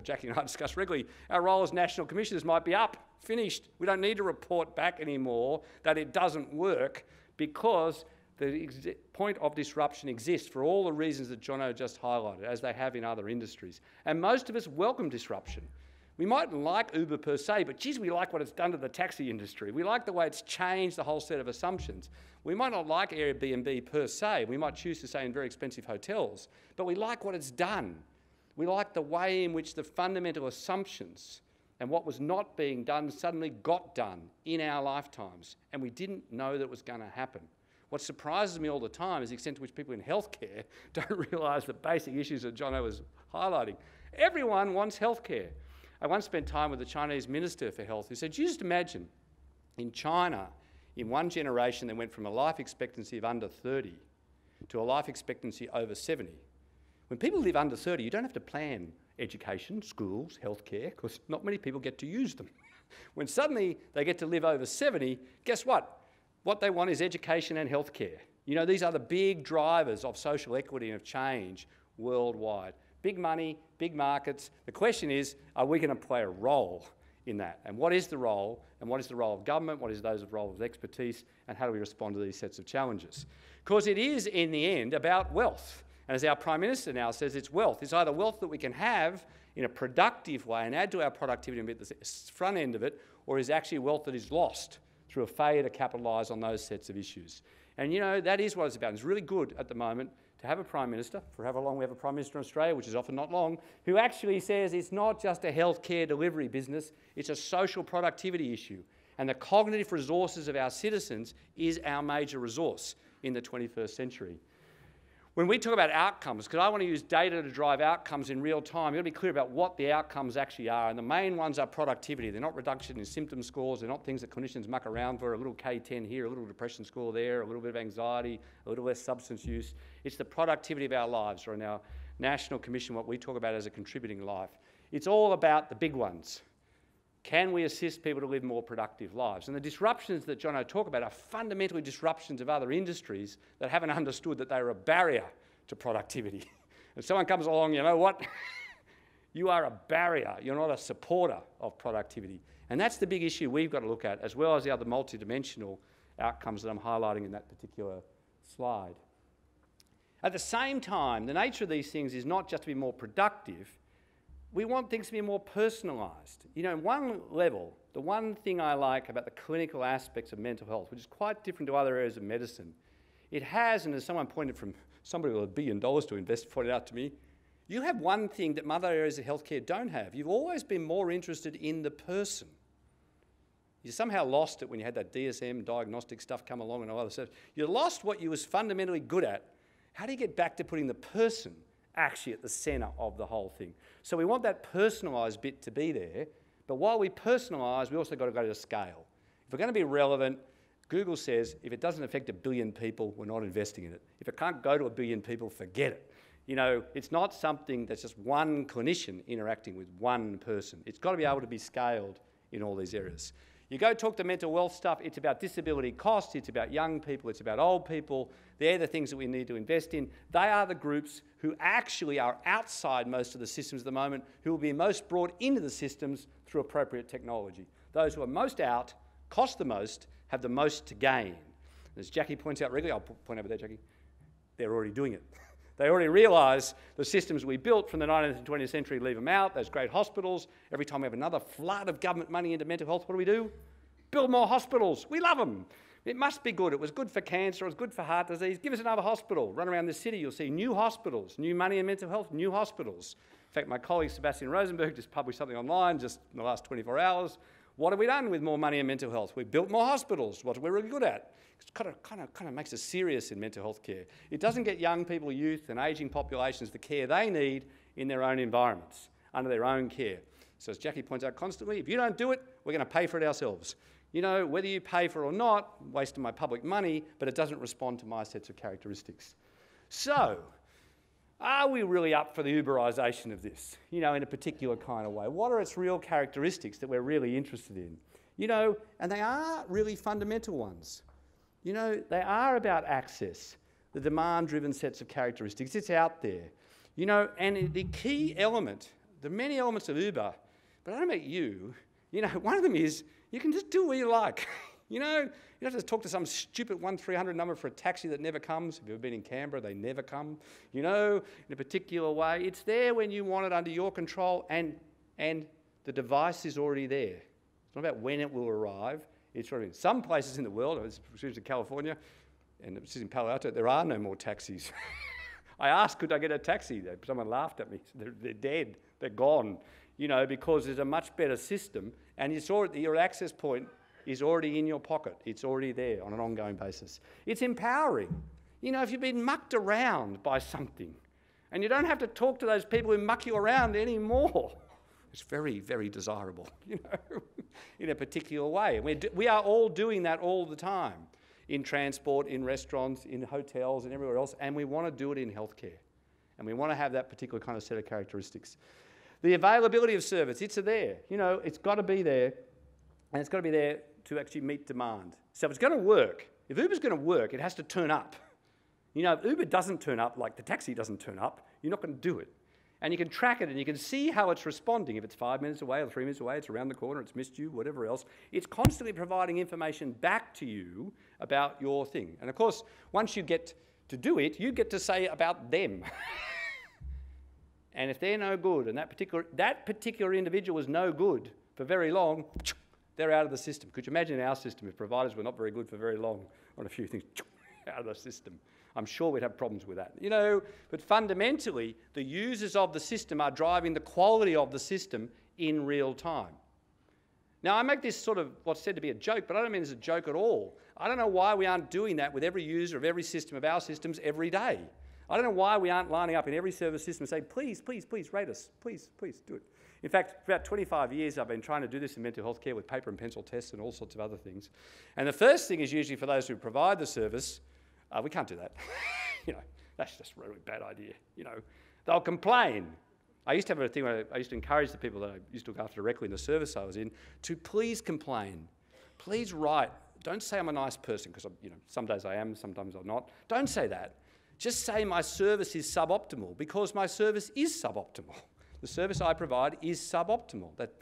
Jackie and I discuss regularly, our role as national commissioners might be up, finished. We don't need to report back anymore that it doesn't work because the point of disruption exists for all the reasons that Jono just highlighted, as they have in other industries. And most of us welcome disruption. We mightn't like Uber per se, but geez, we like what it's done to the taxi industry. We like the way it's changed the whole set of assumptions. We might not like Airbnb per se. We might choose to stay in very expensive hotels, but we like what it's done. We like the way in which the fundamental assumptions and what was not being done suddenly got done in our lifetimes, and we didn't know that it was going to happen. What surprises me all the time is the extent to which people in healthcare don't realise the basic issues that Jono was highlighting. Everyone wants healthcare. I once spent time with the Chinese Minister for Health who said, just imagine in China, in one generation, they went from a life expectancy of under thirty to a life expectancy over seventy. When people live under thirty, you don't have to plan education, schools, healthcare, because not many people get to use them. When suddenly they get to live over seventy, guess what? What they want is education and healthcare. You know, these are the big drivers of social equity and of change worldwide. Big money, big markets. The question is, are we going to play a role in that? And what is the role? And what is the role of government? What is those role of expertise? And how do we respond to these sets of challenges? Because it is, in the end, about wealth. And as our Prime Minister now says, it's wealth. It's either wealth that we can have in a productive way and add to our productivity and be at the front end of it, or is actually wealth that is lost through a failure to capitalise on those sets of issues. And you know, that is what it's about. It's really good at the moment to have a Prime Minister, for however long we have a Prime Minister in Australia, which is often not long, who actually says it's not just a healthcare delivery business, it's a social productivity issue. And the cognitive resources of our citizens is our major resource in the twenty-first century. When we talk about outcomes, because I want to use data to drive outcomes in real time, you've got to be clear about what the outcomes actually are. And the main ones are productivity. They're not reduction in symptom scores. They're not things that clinicians muck around for, a little K ten here, a little depression score there, a little bit of anxiety, a little less substance use. It's the productivity of our lives, or in our National Commission, what we talk about as a contributing life. It's all about the big ones. Can we assist people to live more productive lives? And the disruptions that Jono talked about are fundamentally disruptions of other industries that haven't understood that they are a barrier to productivity. If someone comes along, you know what? You are a barrier. You're not a supporter of productivity. And that's the big issue we've got to look at, as well as the other multidimensional outcomes that I'm highlighting in that particular slide. At the same time, the nature of these things is not just to be more productive. We want things to be more personalised. You know, on one level, the one thing I like about the clinical aspects of mental health, which is quite different to other areas of medicine, it has, and as someone pointed from somebody with a billion dollars to invest pointed out to me, you have one thing that other areas of healthcare don't have. You've always been more interested in the person. You somehow lost it when you had that D S M diagnostic stuff come along and all other stuff. You lost what you was fundamentally good at. How do you get back to putting the person actually at the centre of the whole thing? So we want that personalised bit to be there, but while we personalise, we also got to go to scale. If we're going to be relevant, Google says if it doesn't affect a billion people, we're not investing in it. If it can't go to a billion people, forget it. You know, it's not something that's just one clinician interacting with one person. It's got to be able to be scaled in all these areas. You go talk to mental health stuff, it's about disability costs, it's about young people, it's about old people. They're the things that we need to invest in. They are the groups who actually are outside most of the systems at the moment, who will be most brought into the systems through appropriate technology. Those who are most out, cost the most, have the most to gain. As Jackie points out regularly, I'll point over there, Jackie, they're already doing it. They already realise the systems we built from the nineteenth and twentieth century, leave them out, those great hospitals. Every time we have another flood of government money into mental health, what do we do? Build more hospitals. We love them. It must be good. It was good for cancer. It was good for heart disease. Give us another hospital. Run around the city, you'll see new hospitals, new money in mental health, new hospitals. In fact, my colleague Sebastian Rosenberg just published something online just in the last twenty-four hours What have we done with more money in mental health? We've built more hospitals. What are we really good at? It kind of, kind of, kind of makes us serious in mental health care. It doesn't get young people, youth, and ageing populations the care they need in their own environments, under their own care. So as Jackie points out constantly, if you don't do it, we're going to pay for it ourselves. You know, whether you pay for it or not, waste of my public money, but it doesn't respond to my sets of characteristics. So, are we really up for the Uberisation of this, you know, in a particular kind of way? What are its real characteristics that we're really interested in? You know, and they are really fundamental ones. You know, they are about access, the demand-driven sets of characteristics. It's out there. You know, and the key element, the many elements of Uber, but I don't mean you, you know, one of them is, you can just do what you like. You know, you don't have to talk to some stupid one three hundred number for a taxi that never comes. If you've ever been in Canberra, they never come. You know, in a particular way. It's there when you want it under your control, and, and the device is already there. It's not about when it will arrive. It's sort of in some places in the world, I was in California, and this is in Palo Alto, there are no more taxis. I asked, could I get a taxi? Someone laughed at me. They're, they're dead. They're gone. You know, because there's a much better system, and it's already, your access point is already in your pocket. It's already there on an ongoing basis. It's empowering. You know, if you've been mucked around by something, and you don't have to talk to those people who muck you around anymore, it's very, very desirable, you know, in a particular way. We're do we are all doing that all the time, in transport, in restaurants, in hotels, and everywhere else, and we want to do it in healthcare. And we want to have that particular kind of set of characteristics. The availability of service, it's there. You know, it's got to be there, and it's got to be there to actually meet demand. So if it's going to work, if Uber's going to work, it has to turn up. You know, if Uber doesn't turn up, like the taxi doesn't turn up, you're not going to do it. And you can track it, and you can see how it's responding. If it's five minutes away or three minutes away, it's around the corner, it's missed you, whatever else. It's constantly providing information back to you about your thing. And of course, once you get to do it, you get to say about them. And if they're no good, and that particular, that particular individual is no good for very long, they're out of the system. Could you imagine our system if providers were not very good for very long on a few things? Out of the system. I'm sure we'd have problems with that. You know, but fundamentally, the users of the system are driving the quality of the system in real time. Now, I make this sort of what's said to be a joke, but I don't mean it's a joke at all. I don't know why we aren't doing that with every user of every system of our systems every day. I don't know why we aren't lining up in every service system and saying, please, please, please rate us. Please, please do it. In fact, for about twenty-five years, I've been trying to do this in mental health care with paper and pencil tests and all sorts of other things. And the first thing is usually for those who provide the service, uh, we can't do that. You know, that's just a really bad idea. You know, they'll complain. I used to have a thing where I used to encourage the people that I used to look after directly in the service I was in to please complain, please write. Don't say I'm a nice person, because you know, some days I am, sometimes I'm not. Don't say that. Just say my service is suboptimal, because my service is suboptimal. The service I provide is suboptimal. That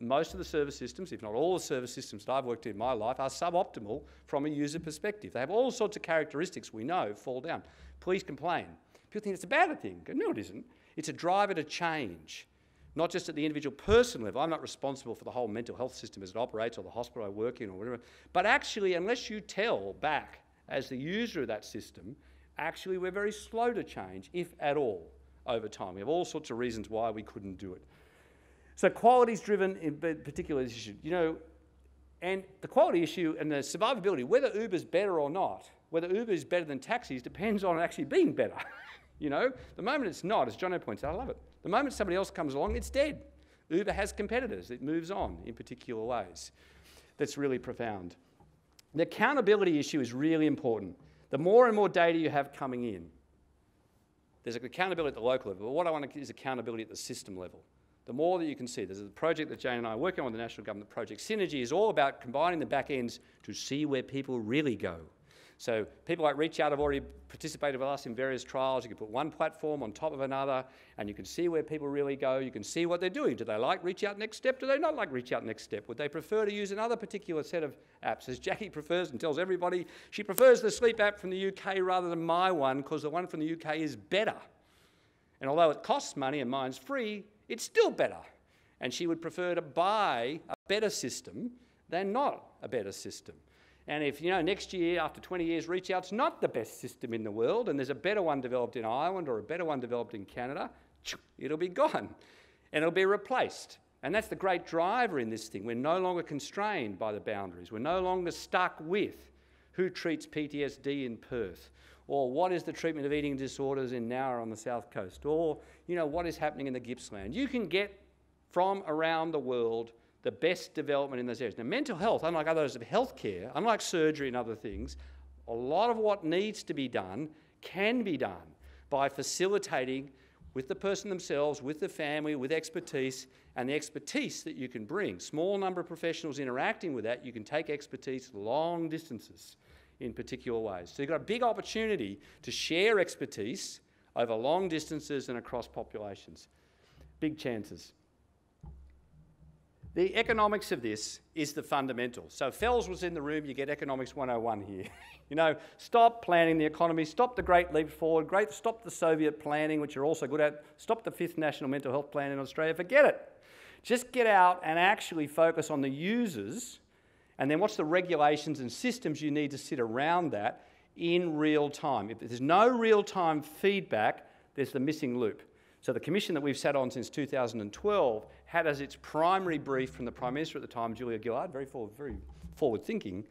most of the service systems, if not all the service systems that I've worked in, in my life, are suboptimal from a user perspective. They have all sorts of characteristics we know fall down. Please complain. People think it's a bad thing. No, it isn't. It's a driver to change, not just at the individual person level. I'm not responsible for the whole mental health system as it operates, or the hospital I work in, or whatever. But actually, unless you tell back as the user of that system, actually, we're very slow to change, if at all, over time. We have all sorts of reasons why we couldn't do it. So quality's driven in particular issue, you know, and the quality issue and the survivability, whether Uber's better or not, whether Uber is better than taxis, depends on it actually being better. You know, the moment it's not, as Jono points out, I love it. The moment somebody else comes along, it's dead. Uber has competitors. It moves on in particular ways. That's really profound. The accountability issue is really important. The more and more data you have coming in, there's accountability at the local level, but what I want to is accountability at the system level. The more that you can see, there's a project that Jane and I are working on with the national government, Project Synergy, is all about combining the back ends to see where people really go. So people like ReachOut have already participated with us in various trials. You can put one platform on top of another, and you can see where people really go. You can see what they're doing. Do they like ReachOut Next Step? Do they not like ReachOut Next Step? Would they prefer to use another particular set of apps? As Jackie prefers and tells everybody, she prefers the sleep app from the U K rather than my one, because the one from the U K is better. And although it costs money and mine's free, it's still better. And she would prefer to buy a better system than not a better system. And if, you know, next year, after twenty years, ReachOut's not the best system in the world, and there's a better one developed in Ireland or a better one developed in Canada, it'll be gone, and it'll be replaced. And that's the great driver in this thing. We're no longer constrained by the boundaries. We're no longer stuck with who treats P T S D in Perth, or what is the treatment of eating disorders in Nowra on the south coast, or you know what is happening in the Gippsland. You can get from around the world the best development in those areas. Now, mental health, unlike others of healthcare, unlike surgery and other things, a lot of what needs to be done can be done by facilitating with the person themselves, with the family, with expertise, and the expertise that you can bring. Small number of professionals interacting with that, you can take expertise long distances in particular ways. So you've got a big opportunity to share expertise over long distances and across populations. Big chances. The economics of this is the fundamental. So Fels was in the room, you get economics one oh one here. You know, stop planning the economy, stop the Great Leap Forward, great, stop the Soviet planning, which you're also good at, stop the fifth National Mental Health Plan in Australia, forget it. Just get out and actually focus on the users, and then what's the regulations and systems you need to sit around that in real time. If there's no real-time feedback, there's the missing loop. So the commission that we've sat on since two thousand twelve had as its primary brief from the Prime Minister at the time, Julia Gillard, very forward, very forward thinking,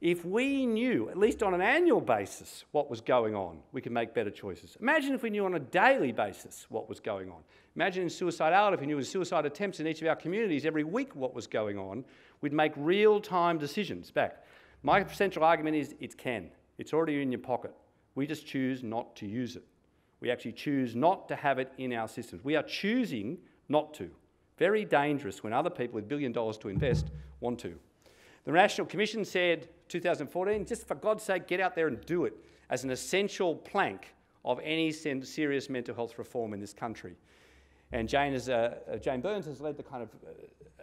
if we knew, at least on an annual basis, what was going on, we could make better choices. Imagine if we knew on a daily basis what was going on. Imagine in suicidality, if we knew in suicide attempts in each of our communities every week what was going on, we'd make real-time decisions back. My central argument is it can. It's already in your pocket. We just choose not to use it. We actually choose not to have it in our systems. We are choosing not to. Very dangerous when other people with billion dollars to invest want to. The National Commission said two thousand fourteen, just for God's sake, get out there and do it as an essential plank of any serious mental health reform in this country. And Jane, is, uh, Jane Burns has led the kind of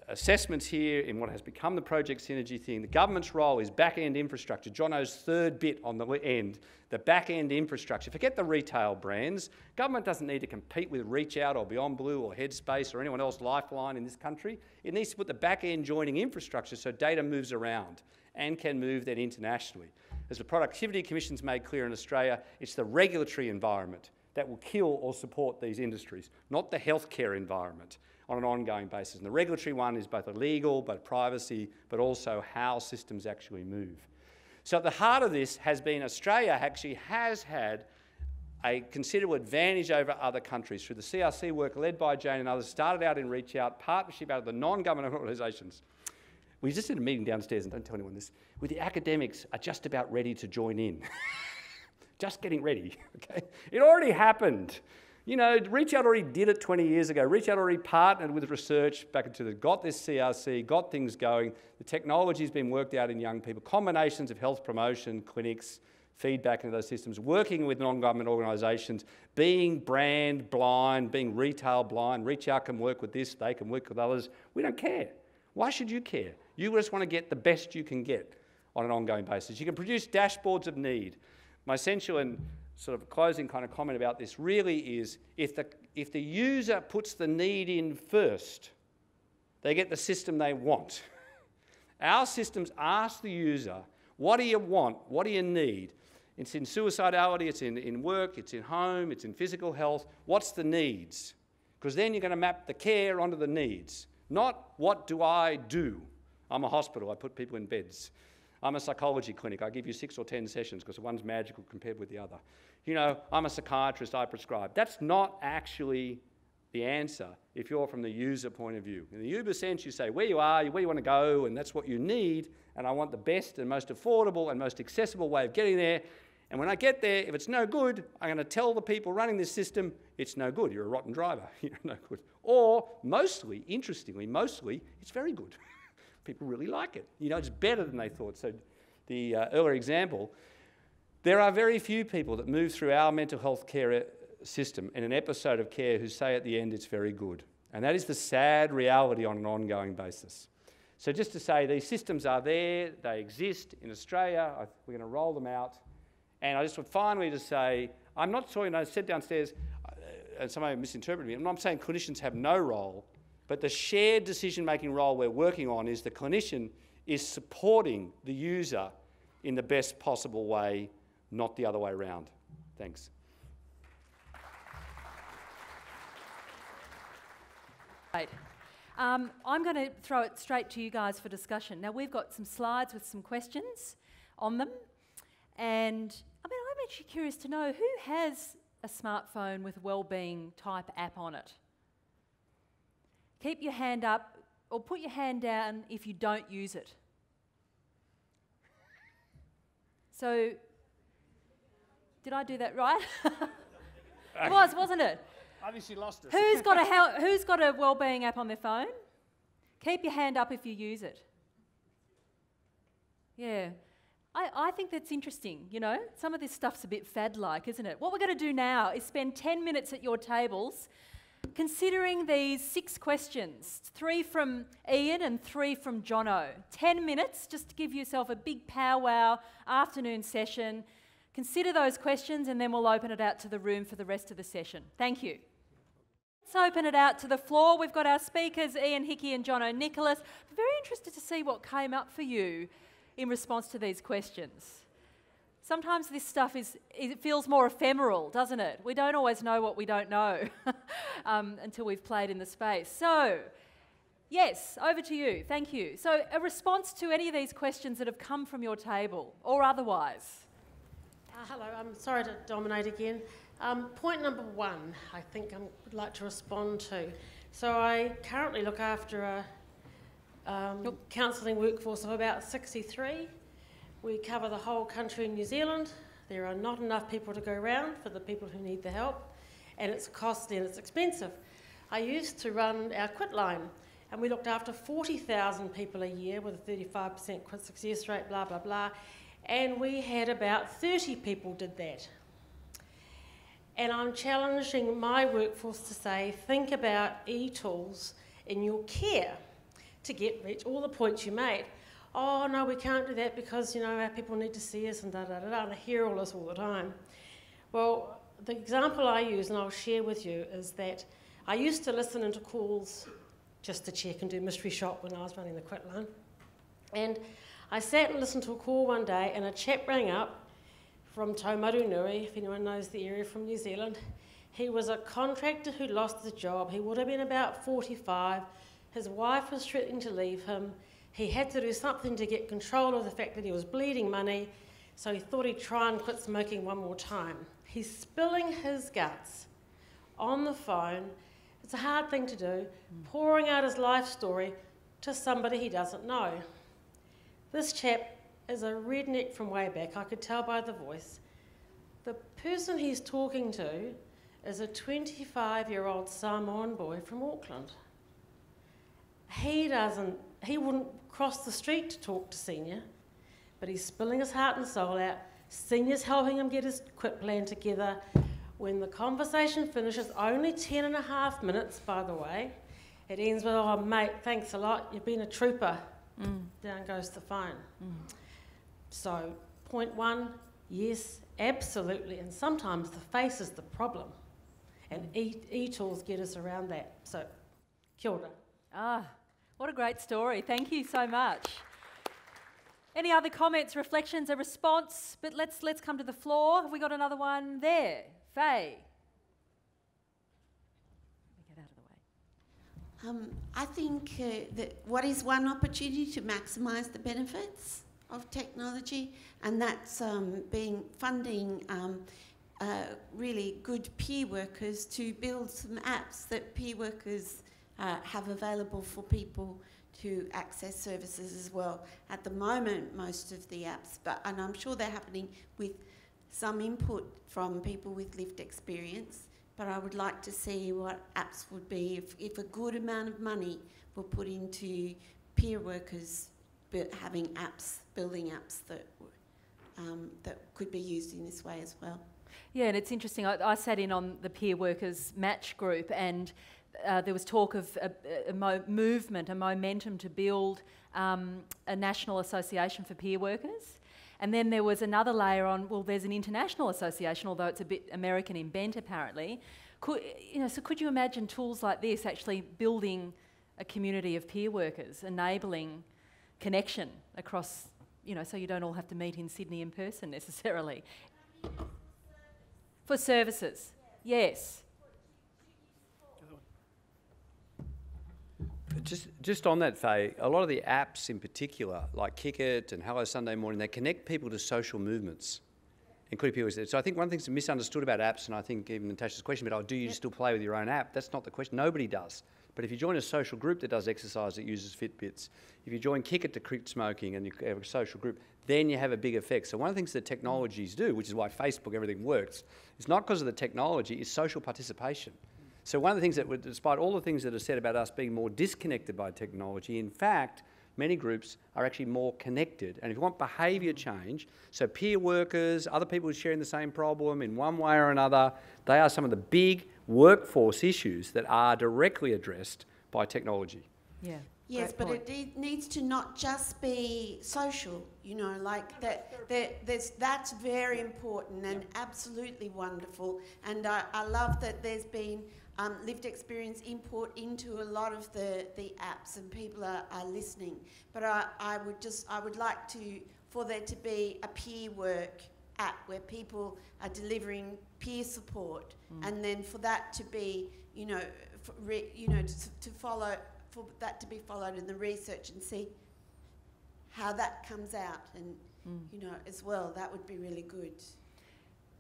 assessments here in what has become the Project Synergy thing. The government's role is back-end infrastructure. Jono's third bit on the end, the back-end infrastructure. Forget the retail brands. Government doesn't need to compete with ReachOut or Beyond Blue or Headspace or anyone else, Lifeline in this country. It needs to put the back-end joining infrastructure so data moves around and can move then internationally. As the Productivity Commission's made clear in Australia, it's the regulatory environment that will kill or support these industries, not the healthcare environment on an ongoing basis. And the regulatory one is both illegal, but privacy, but also how systems actually move. So at the heart of this has been Australia actually has had a considerable advantage over other countries through the C R C work led by Jane and others, started out in Reach Out, partnership out of the non-government organisations. We just did a meeting downstairs, and don't tell anyone this, where the academics are just about ready to join in. Just getting ready, okay? It already happened. You know, ReachOut already did it twenty years ago. ReachOut already partnered with research back into the, got this C R C, got things going. The technology's been worked out in young people. Combinations of health promotion, clinics, feedback into those systems, working with non-government organisations, being brand blind, being retail blind. ReachOut can work with this, they can work with others. We don't care. Why should you care? You just want to get the best you can get on an ongoing basis. You can produce dashboards of need. My essential and sort of closing kind of comment about this really is if the, if the user puts the need in first, they get the system they want. Our systems ask the user, what do you want? What do you need? It's in suicidality, it's in, in work, it's in home, it's in physical health. What's the needs? Because then you're going to map the care onto the needs. Not what do I do? I'm a hospital, I put people in beds. I'm a psychology clinic, I give you six or ten sessions because one's magical compared with the other. You know, I'm a psychiatrist, I prescribe. That's not actually the answer if you're from the user point of view. In the Uber sense, you say where you are, where you want to go, and that's what you need, and I want the best and most affordable and most accessible way of getting there. And when I get there, if it's no good, I'm going to tell the people running this system, it's no good, you're a rotten driver, you're no good. Or mostly, interestingly, mostly, it's very good. People really like it. You know, it's better than they thought. So the uh, earlier example, there are very few people that move through our mental health care system in an episode of care who say at the end it's very good. And that is the sad reality on an ongoing basis. So just to say, these systems are there, they exist in Australia, I, we're going to roll them out. And I just would finally just say, I'm not talking, I said downstairs, uh, and somebody misinterpreted me, I'm not saying clinicians have no role. But the shared decision-making role we're working on is the clinician is supporting the user in the best possible way, not the other way around. Thanks. Right. Um, I'm going to throw it straight to you guys for discussion. Now, we've got some slides with some questions on them. And, I mean, I'm actually curious to know, who has a smartphone with wellbeing type app on it? Keep your hand up, or put your hand down if you don't use it. So, did I do that right? It was, wasn't it? Obviously lost us. Who's got a who's got a wellbeing app on their phone? Keep your hand up if you use it. Yeah. I, I think that's interesting, you know. Some of this stuff's a bit fad-like, isn't it? What we're going to do now is spend ten minutes at your tables considering these six questions, three from Ian and three from Jono. ten minutes, just to give yourself a big powwow afternoon session. Consider those questions and then we'll open it out to the room for the rest of the session. Thank you. Let's open it out to the floor. We've got our speakers, Ian Hickie and Jono Nicholas. I'm very interested to see what came up for you in response to these questions. Sometimes this stuff is, it feels more ephemeral, doesn't it? We don't always know what we don't know um, until we've played in the space. So, yes, over to you. Thank you. So, a response to any of these questions that have come from your table or otherwise. Uh, hello. I'm sorry to dominate again. Um, point number one, I think I would like to respond to. So, I currently look after a Um, counselling workforce of about sixty-three. We cover the whole country in New Zealand. There are not enough people to go around for the people who need the help, and it's costly and it's expensive. I used to run our quit line, and we looked after forty thousand people a year with a thirty-five percent quit success rate, blah, blah, blah, and we had about thirty people did that. And I'm challenging my workforce to say, think about e-tools in your care to get reach, all the points you made. Oh, no, we can't do that because, you know, our people need to see us and da-da-da-da, and I hear all this all the time. Well, the example I use, and I'll share with you, is that I used to listen into calls just to check and do mystery shop when I was running the quit line. And I sat and listened to a call one day, and a chap rang up from Taumaru Nui, if anyone knows the area, from New Zealand. He was a contractor who lost his job. He would have been about forty-five. His wife was threatening to leave him. He had to do something to get control of the fact that he was bleeding money, so he thought he'd try and quit smoking one more time. He's spilling his guts on the phone. It's a hard thing to do, mm. pouring out his life story to somebody he doesn't know. This chap is a redneck from way back. I could tell by the voice. The person he's talking to is a twenty-five-year-old Samoan boy from Auckland. He doesn't, he wouldn't cross the street to talk to Senior, but he's spilling his heart and soul out. Senior's helping him get his quit plan together. When the conversation finishes, only ten and a half minutes, by the way, it ends with, oh, mate, thanks a lot, you've been a trooper. Mm. Down goes the phone. Mm. So, point one, yes, absolutely, and sometimes the face is the problem, and e-tools get us around that. So, kia ora. Ah. What a great story. Thank you so much. Any other comments, reflections, a response? But let's let's come to the floor. Have we got another one there? Faye. Let me get out of the way. Um, I think uh, that what is one opportunity to maximise the benefits of technology, and that's um, being funding um, uh, really good peer workers to build some apps that peer workers Uh, have available for people to access services as well. At the moment, most of the apps, but and I'm sure they're happening with some input from people with lived experience, but I would like to see what apps would be if, if a good amount of money were put into peer workers but having apps, building apps that, um, that could be used in this way as well. Yeah, and it's interesting. I, I sat in on the peer workers match group, and Uh, there was talk of a, a mo movement, a momentum to build um, a national association for peer workers. And then there was another layer on, well, there's an international association, although it's a bit American in bent, apparently. Could, you know, so could you imagine tools like this actually building a community of peer workers, enabling connection across, you know, so you don't all have to meet in Sydney in person necessarily? For services, yes. just just on that, Faye, a lot of the apps in particular, like Kick It and Hello Sunday Morning, they connect people to social movements, including people who said, so I think one thing that's misunderstood about apps, and I think even Natasha's question about, oh, do you yep. still play with your own app? That's not the question. Nobody does. But if you join a social group that does exercise, that uses Fitbits, if you join Kick It to quit smoking and you have a social group, then you have a big effect. So one of the things that technologies do, which is why Facebook, everything works, it's not because of the technology, it's social participation. So one of the things that, despite all the things that are said about us being more disconnected by technology, in fact, many groups are actually more connected. And if you want behaviour change, so peer workers, other people sharing the same problem in one way or another, they are some of the big workforce issues that are directly addressed by technology. Yeah. Yes, but it de- needs to not just be social, you know, like that. that there's, that's very important and yeah. absolutely wonderful. And I, I love that there's been um, lived experience input into a lot of the, the apps, and people are, are listening. But I, I would just, I would like to, for there to be a peer work app where people are delivering peer support, mm. and then for that to be, you know, for re, you know, to, to follow. for that to be followed in the research and see how that comes out, and mm. you know, as well, that would be really good.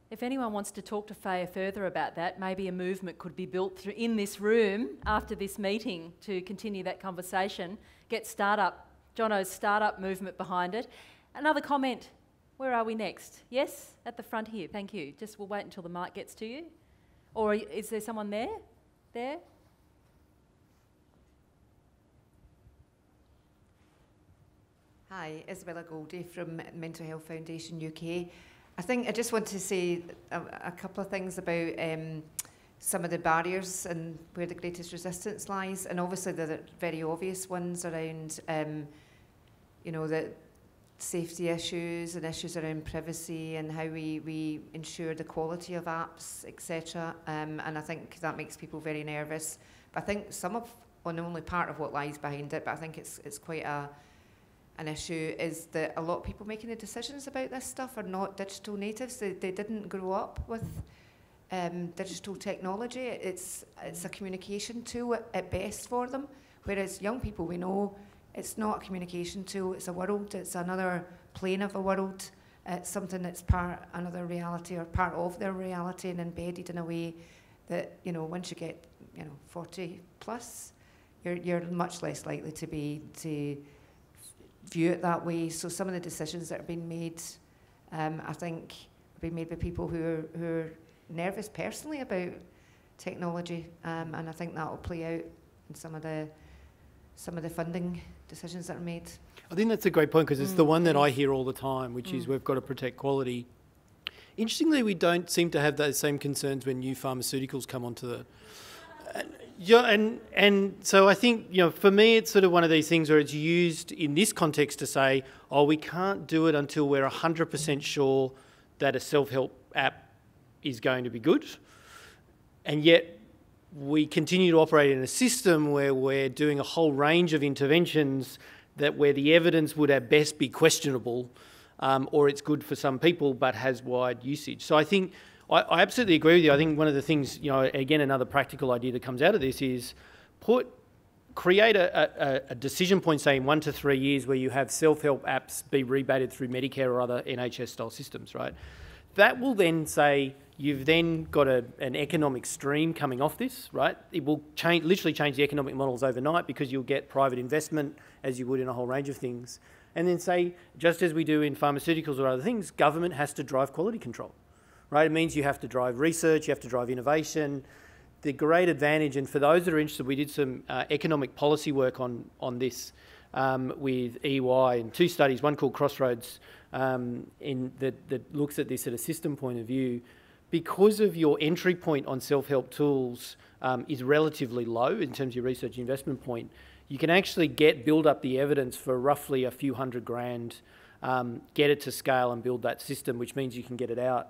If anyone wants to talk to Faye further about that, maybe a movement could be built through in this room after this meeting to continue that conversation. Get startup, Jono's startup movement behind it. Another comment, where are we next? Yes, at the front here, thank you. Just we'll wait until the mic gets to you. Or is there someone there? There? Hi, Isabella Goldie from Mental Health Foundation U K. I think I just want to say a, a couple of things about um, some of the barriers and where the greatest resistance lies, and obviously there are very obvious ones around, um, you know, the safety issues and issues around privacy and how we, we ensure the quality of apps, et cetera. Um, and I think that makes people very nervous. But I think some of, well, only part of what lies behind it, but I think it's it's quite a An issue is that a lot of people making the decisions about this stuff are not digital natives. They, they didn't grow up with um, digital technology. It's it's a communication tool at, at best for them. Whereas young people, we know it's not a communication tool. It's a world. It's another plane of a world. It's something that's part another reality or part of their reality and embedded in a way that, you know, once you get, you know, forty plus, you're you're much less likely to be to view it that way. So some of the decisions that have been made, um, I think, have been made by people who are, who are nervous personally about technology, um, and I think that will play out in some of the some of the funding decisions that are made. I think that's a great point, because it's mm. the one that I hear all the time, which mm. is we've got to protect quality. Interestingly, we don't seem to have those same concerns when new pharmaceuticals come onto the. Uh, Yeah, and, and so I think, you know, for me, it's sort of one of these things where it's used in this context to say, oh, we can't do it until we're one hundred percent sure that a self-help app is going to be good. And yet we continue to operate in a system where we're doing a whole range of interventions that where the evidence would at best be questionable, um, or it's good for some people but has wide usage. So I think I absolutely agree with you. I think one of the things, you know, again, another practical idea that comes out of this is put, create a, a, a decision point, say, in one to three years where you have self-help apps be rebated through Medicare or other N H S-style systems, right? That will then say you've then got a, an economic stream coming off this, right? It will change, literally change the economic models overnight, because you'll get private investment as you would in a whole range of things. And then say, just as we do in pharmaceuticals or other things, government has to drive quality control. Right? It means you have to drive research, you have to drive innovation. The great advantage, and for those that are interested, we did some uh, economic policy work on, on this um, with E Y and two studies, one called Crossroads, um, in that, that looks at this at a system point of view. Because of your entry point on self-help tools um, is relatively low in terms of your research investment point, you can actually get, build up the evidence for roughly a few hundred grand, um, get it to scale and build that system, which means you can get it out.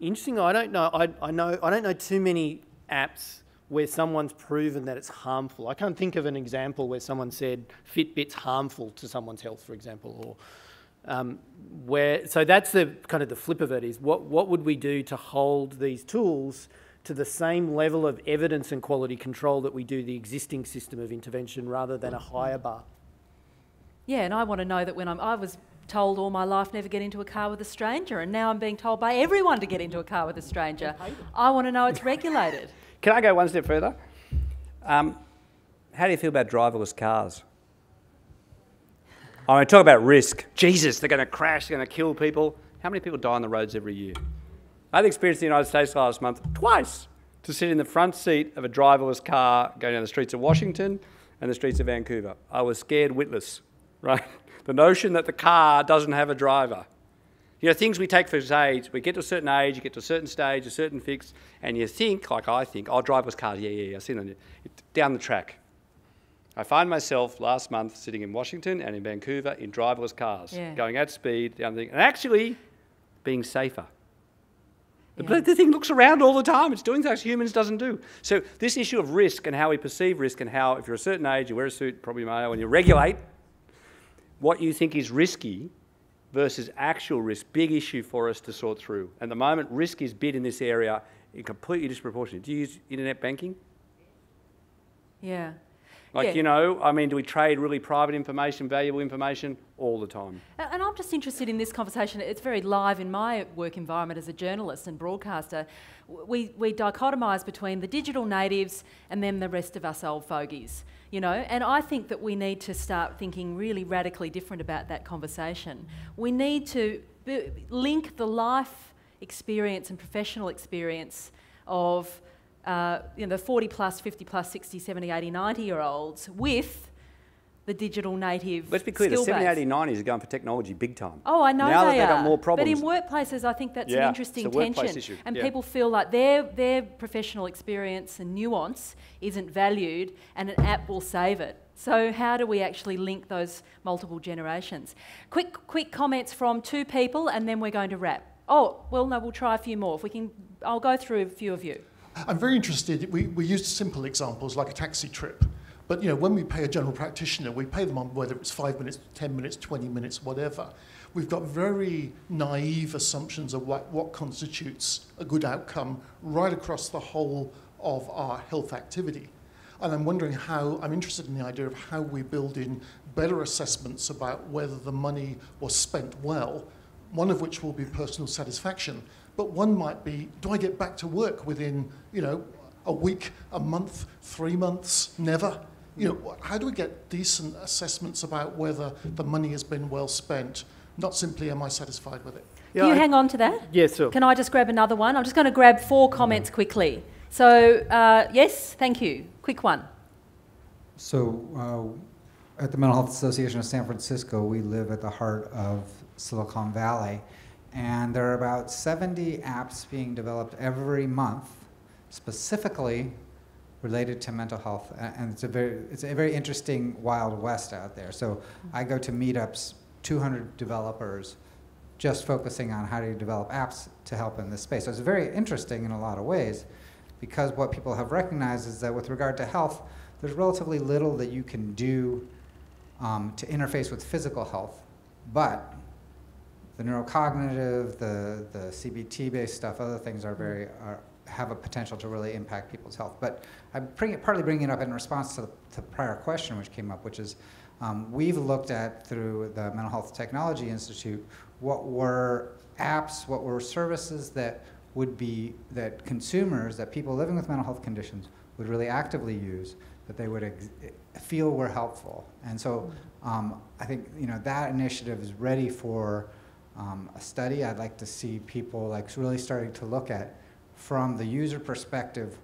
Interesting. I don't know. I, I know. I don't know too many apps where someone's proven that it's harmful. I can't think of an example where someone said Fitbit's harmful to someone's health, for example, or um, where. So that's the kind of the flip of it. Is what what would we do to hold these tools to the same level of evidence and quality control that we do the existing system of intervention, rather than a higher bar. Yeah, and I want to know that when I'm, I was told all my life never get into a car with a stranger, and now I'm being told by everyone to get into a car with a stranger. I want to know it's regulated. Can I go one step further? Um, how do you feel about driverless cars? I mean, talk about risk. Jesus, they're going to crash, they're going to kill people. How many people die on the roads every year? I had the experience in the United States last month, twice, to sit in the front seat of a driverless car going down the streets of Washington and the streets of Vancouver. I was scared witless, right? The notion that the car doesn't have a driver. You know, things we take for age, we get to a certain age, you get to a certain stage, a certain fix, and you think, like I think, oh, driverless cars, yeah, yeah, yeah, I've seen them. Down the track. I find myself last month sitting in Washington and in Vancouver in driverless cars, yeah. going at speed, down the, and actually being safer. The, yeah. the thing looks around all the time. It's doing things humans doesn't do. So this issue of risk and how we perceive risk, and how if you're a certain age, you wear a suit, probably male, and you regulate what you think is risky versus actual risk, big issue for us to sort through. At the moment, risk is bid in this area in completely disproportionate. Do you use internet banking? Yeah. Like, yeah. you know, I mean, do we trade really private information, valuable information, all the time? And I'm just interested in this conversation. It's very live in my work environment as a journalist and broadcaster. We, we dichotomise between the digital natives and then the rest of us old fogies, you know. And I think that we need to start thinking really radically different about that conversation. We need to b- link the life experience and professional experience of... Uh, you know, the forty plus, fifty plus, sixty, seventy, eighty, ninety year olds with the digital native. Let's be clear, the seventy, eighty, nineties are going for technology big time. Oh, I know now they that they've are. Got more problems. But in workplaces, I think that's yeah, an interesting it's a tension. Workplace issue. And yeah. people feel like their, their professional experience and nuance isn't valued, and an app will save it. So how do we actually link those multiple generations? Quick, quick comments from two people, and then we're going to wrap. Oh, well, no, we'll try a few more. If we can, I'll go through a few of you. I'm very interested, we, we use simple examples like a taxi trip, but you know, when we pay a general practitioner, we pay them on whether it's five minutes, ten minutes, twenty minutes, whatever. We've got very naive assumptions of what, what constitutes a good outcome right across the whole of our health activity. And I'm wondering how, I'm interested in the idea of how we build in better assessments about whether the money was spent well, one of which will be personal satisfaction. But one might be, do I get back to work within, you know, a week, a month, three months, never? You know, how do we get decent assessments about whether the money has been well spent? Not simply, am I satisfied with it? Yeah, Can you I, hang on to that? Yes, sir. Can I just grab another one? I'm just going to grab four comments quickly. So, uh, yes, thank you. Quick one. So, uh, at the Mental Health Association of San Francisco, we live at the heart of Silicon Valley. And there are about seventy apps being developed every month, specifically related to mental health. And it's a very, it's a very interesting Wild West out there. So I go to meetups, two hundred developers, just focusing on how do you develop apps to help in this space. So it's very interesting in a lot of ways, because what people have recognized is that with regard to health, there's relatively little that you can do um, to interface with physical health, but the neurocognitive, the, the C B T-based stuff, other things are very are, have a potential to really impact people's health. But I'm bring it, partly bringing it up in response to the, to the prior question which came up, which is um, we've looked at, through the Mental Health Technology Institute, what were apps, what were services that would be, that consumers, that people living with mental health conditions would really actively use, that they would ex feel were helpful. And so um, I think you know that initiative is ready for Um, a study. I'd like to see people like really starting to look at, from the user perspective,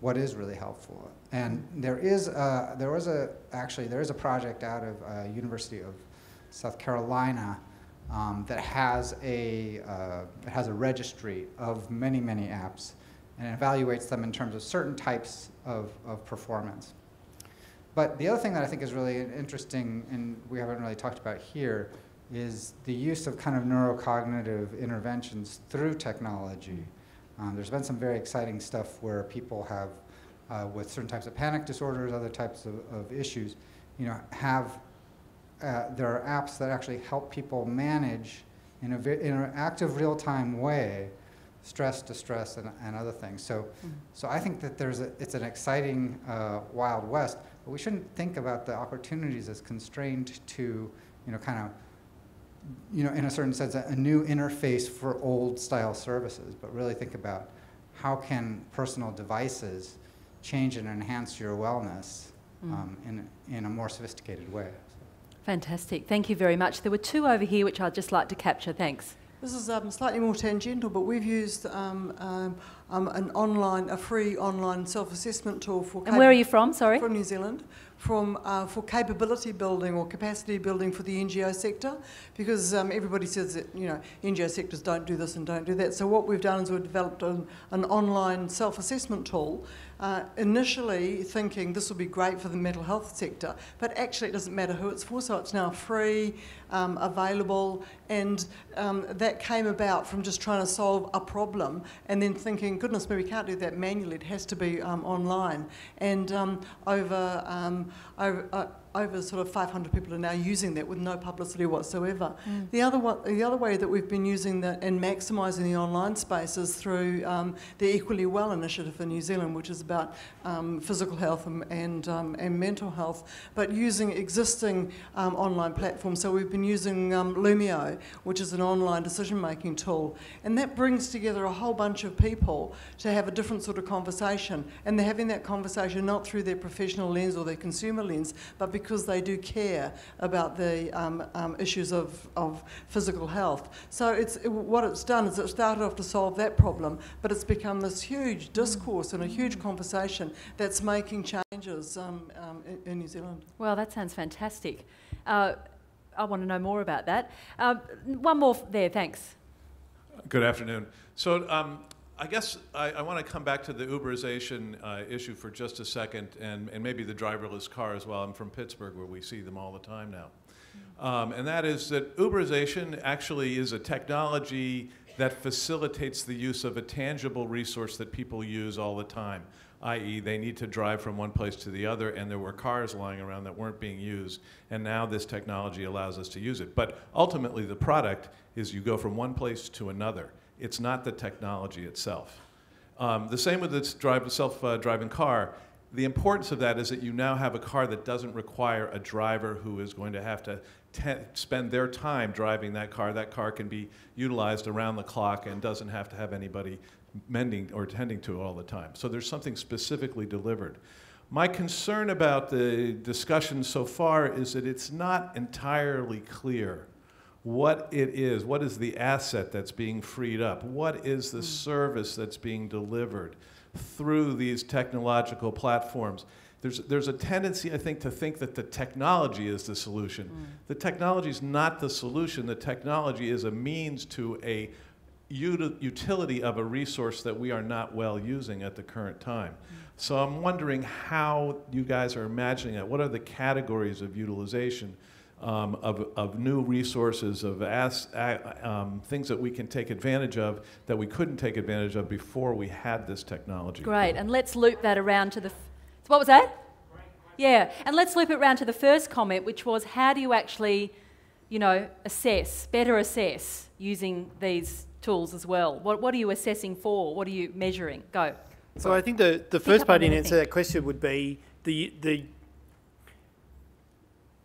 what is really helpful. And there is a, there was a actually there is a project out of uh, University of South Carolina um, that has a uh, it has a registry of many many apps, and it evaluates them in terms of certain types of, of performance. But the other thing that I think is really interesting, and we haven't really talked about here, is the use of kind of neurocognitive interventions through technology. Um, there's been some very exciting stuff where people have, uh, with certain types of panic disorders, other types of, of issues, you know, have, uh, there are apps that actually help people manage in, a, in an active real-time way stress, distress, and, and other things. So, mm-hmm. so I think that there's a, it's an exciting uh, Wild West, but we shouldn't think about the opportunities as constrained to, you know, kind of, you know, in a certain sense, a, a new interface for old-style services, but really think about how can personal devices change and enhance your wellness mm. um, in, in a more sophisticated way. So. Fantastic. Thank you very much. There were two over here which I'd just like to capture. Thanks. This is um, slightly more tangential, but we've used um, um, um, an online, a free online self-assessment tool for. And where are you from? Sorry. From New Zealand, from uh, for capability building or capacity building for the N G O sector, because um, everybody says that, you know, N G O sectors don't do this and don't do that. So what we've done is we've developed an, an online self-assessment tool. Uh, initially thinking this would be great for the mental health sector, but actually it doesn't matter who it's for, so it's now free, um, available, and um, that came about from just trying to solve a problem and then thinking, goodness me, we can't do that manually, it has to be um, online. And um, over, um, over uh, over sort of five hundred people are now using that with no publicity whatsoever. Mm. The other one, the other way that we've been using that and maximising the online space is through um, the Equally Well initiative in New Zealand, which is about um, physical health and and, um, and mental health, but using existing um, online platforms. So we've been using um, Lumio, which is an online decision-making tool, and that brings together a whole bunch of people to have a different sort of conversation, and they're having that conversation not through their professional lens or their consumer lens, but because because they do care about the um, um, issues of, of physical health. So it's, it, what it's done is it started off to solve that problem, but it's become this huge discourse and a huge conversation that's making changes um, um, in, in New Zealand. Well, that sounds fantastic. Uh, I want to know more about that. Uh, one more there, thanks. Good afternoon. So um, I guess I, I want to come back to the Uberization uh, issue for just a second, and, and maybe the driverless car as well. I'm from Pittsburgh, where we see them all the time now. Mm-hmm. um, and that is that Uberization actually is a technology that facilitates the use of a tangible resource that people use all the time, that is they need to drive from one place to the other, and there were cars lying around that weren't being used, and now this technology allows us to use it. But ultimately, the product is you go from one place to another. It's not the technology itself. Um, the same with this drive, self-driving uh, car. The importance of that is that you now have a car that doesn't require a driver who is going to have to te- spend their time driving that car. That car can be utilized around the clock and doesn't have to have anybody mending or tending to it all the time. So there's something specifically delivered. My concern about the discussion so far is that it's not entirely clear what it is, what is the asset that's being freed up, what is the service that's being delivered through these technological platforms. There's, there's a tendency, I think, to think that the technology is the solution. Mm. The technology is not the solution. The technology is a means to a utility of a resource that we are not well using at the current time. Mm. So I'm wondering how you guys are imagining that. What are the categories of utilization? Um, of, of new resources, of as, uh, um, things that we can take advantage of that we couldn't take advantage of before we had this technology. Great, and let's loop that around to the... F what was that? Yeah, and let's loop it around to the first comment, which was how do you actually, you know, assess, better assess using these tools as well? What, what are you assessing for? What are you measuring? Go. So I think the, the first part in answer to that question would be the... the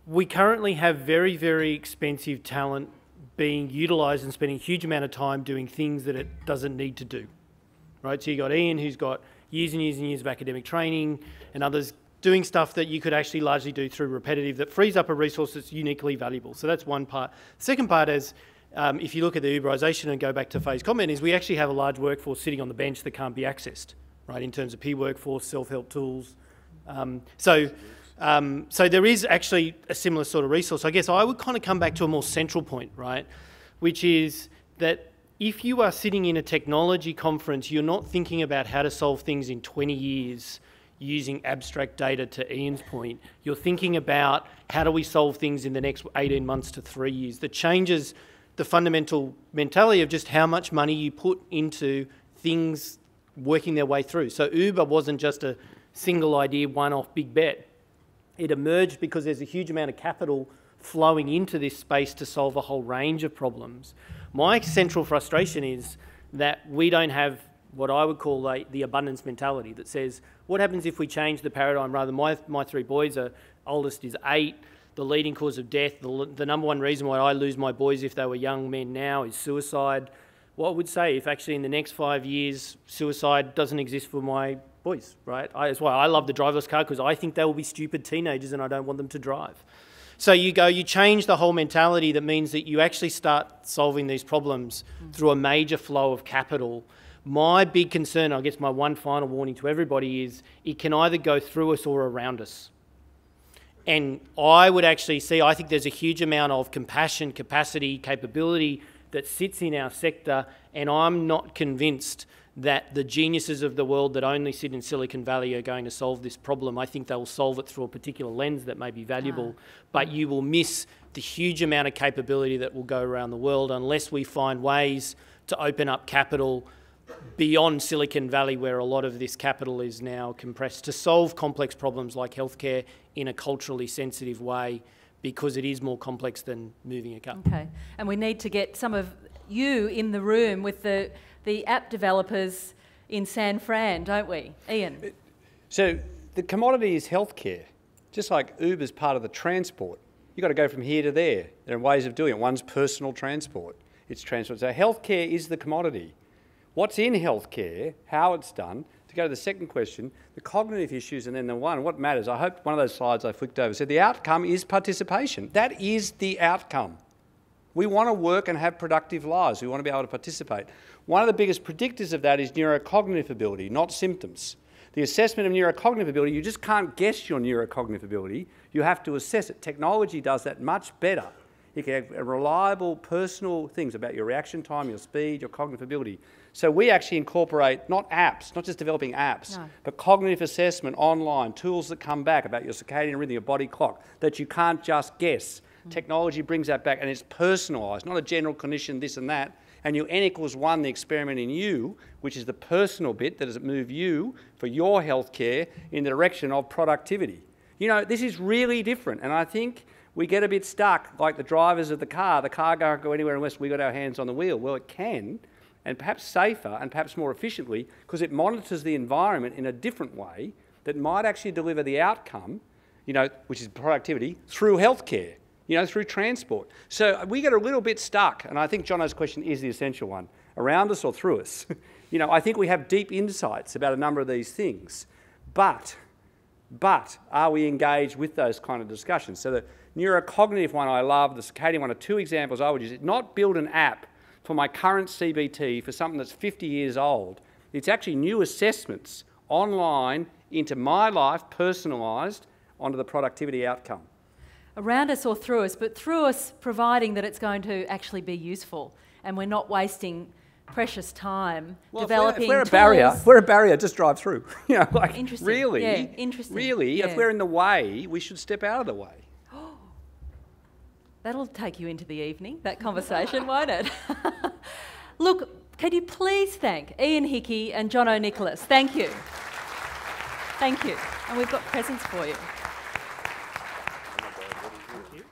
we currently have very, very expensive talent being utilised and spending a huge amount of time doing things that it doesn't need to do, right? So you've got Ian, who's got years and years and years of academic training, and others doing stuff that you could actually largely do through repetitive that frees up a resource that's uniquely valuable. So that's one part. The second part is, um, if you look at the Uberization and go back to Faye's comment, is we actually have a large workforce sitting on the bench that can't be accessed, right, in terms of peer workforce, self-help tools. Um, so... Um, so there is actually a similar sort of resource. I guess I would kind of come back to a more central point, right? Which is that if you are sitting in a technology conference, you're not thinking about how to solve things in twenty years using abstract data, to Ian's point. You're thinking about how do we solve things in the next eighteen months to three years. That changes the fundamental mentality of just how much money you put into things working their way through. So Uber wasn't just a single idea, one-off big bet. It emerged because there's a huge amount of capital flowing into this space to solve a whole range of problems. My central frustration is that we don't have what I would call a, the abundance mentality that says, what happens if we change the paradigm? Rather, my, my three boys, are oldest is eight, the leading cause of death, the, the number one reason why I lose my boys if they were young men now is suicide. What I would say if actually in the next five years, suicide doesn't exist for my boys, right? I, that's why I love the driverless car, because I think they will be stupid teenagers and I don't want them to drive. So you go, you change the whole mentality that means that you actually start solving these problems mm-hmm. through a major flow of capital. My big concern, I guess my one final warning to everybody is, it can either go through us or around us. And I would actually see, I think there's a huge amount of compassion, capacity, capability that sits in our sector, and I'm not convinced that the geniuses of the world that only sit in Silicon Valley are going to solve this problem. I think they will solve it through a particular lens that may be valuable, ah. but you will miss the huge amount of capability that will go around the world unless we find ways to open up capital beyond Silicon Valley, where a lot of this capital is now compressed, to solve complex problems like healthcare in a culturally sensitive way, because it is more complex than moving a car. Okay, and we need to get some of you in the room with the, the app developers in San Fran, don't we? Ian? So the commodity is healthcare. Just like Uber's part of the transport, you've got to go from here to there. There are ways of doing it. One's personal transport, it's transport. So healthcare is the commodity. What's in healthcare, how it's done, to go to the second question, the cognitive issues, and then the one, what matters? I hope one of those slides I flicked over said the outcome is participation. That is the outcome. We want to work and have productive lives. We want to be able to participate. One of the biggest predictors of that is neurocognitive ability, not symptoms. The assessment of neurocognitive ability, you just can't guess your neurocognitive ability. You have to assess it. Technology does that much better. You can have reliable personal things about your reaction time, your speed, your cognitive ability. So we actually incorporate not apps, not just developing apps, no. but cognitive assessment online, tools that come back about your circadian rhythm, your body clock, that you can't just guess. Mm. Technology brings that back, and it's personalised, not a general clinician, this and that. And your N equals one, the experiment in you, which is the personal bit that does move you for your healthcare in the direction of productivity. You know, this is really different, and I think we get a bit stuck, like the drivers of the car. The car can't go anywhere unless we got our hands on the wheel. Well, it can, and perhaps safer and perhaps more efficiently, because it monitors the environment in a different way that might actually deliver the outcome, you know, which is productivity, through healthcare, you know, through transport. So we get a little bit stuck, and I think Jono's question is the essential one, around us or through us. You know, I think we have deep insights about a number of these things, but, but are we engaged with those kind of discussions? So that neurocognitive one I love, the circadian one, are two examples I would use. It's not build an app for my current C B T for something that's fifty years old. It's actually new assessments online into my life, personalised, onto the productivity outcome. Around us or through us, but through us, providing that it's going to actually be useful and we're not wasting precious time well, developing if we're, if we're a barrier, if we're a barrier, just drive through. You know, like, interesting. Really, yeah, interesting. Really yeah. If we're in the way, we should step out of the way. That'll take you into the evening, that conversation, won't it? Look, can you please thank Ian Hickie and Jono Nicholas? Thank you. Thank you. And we've got presents for you.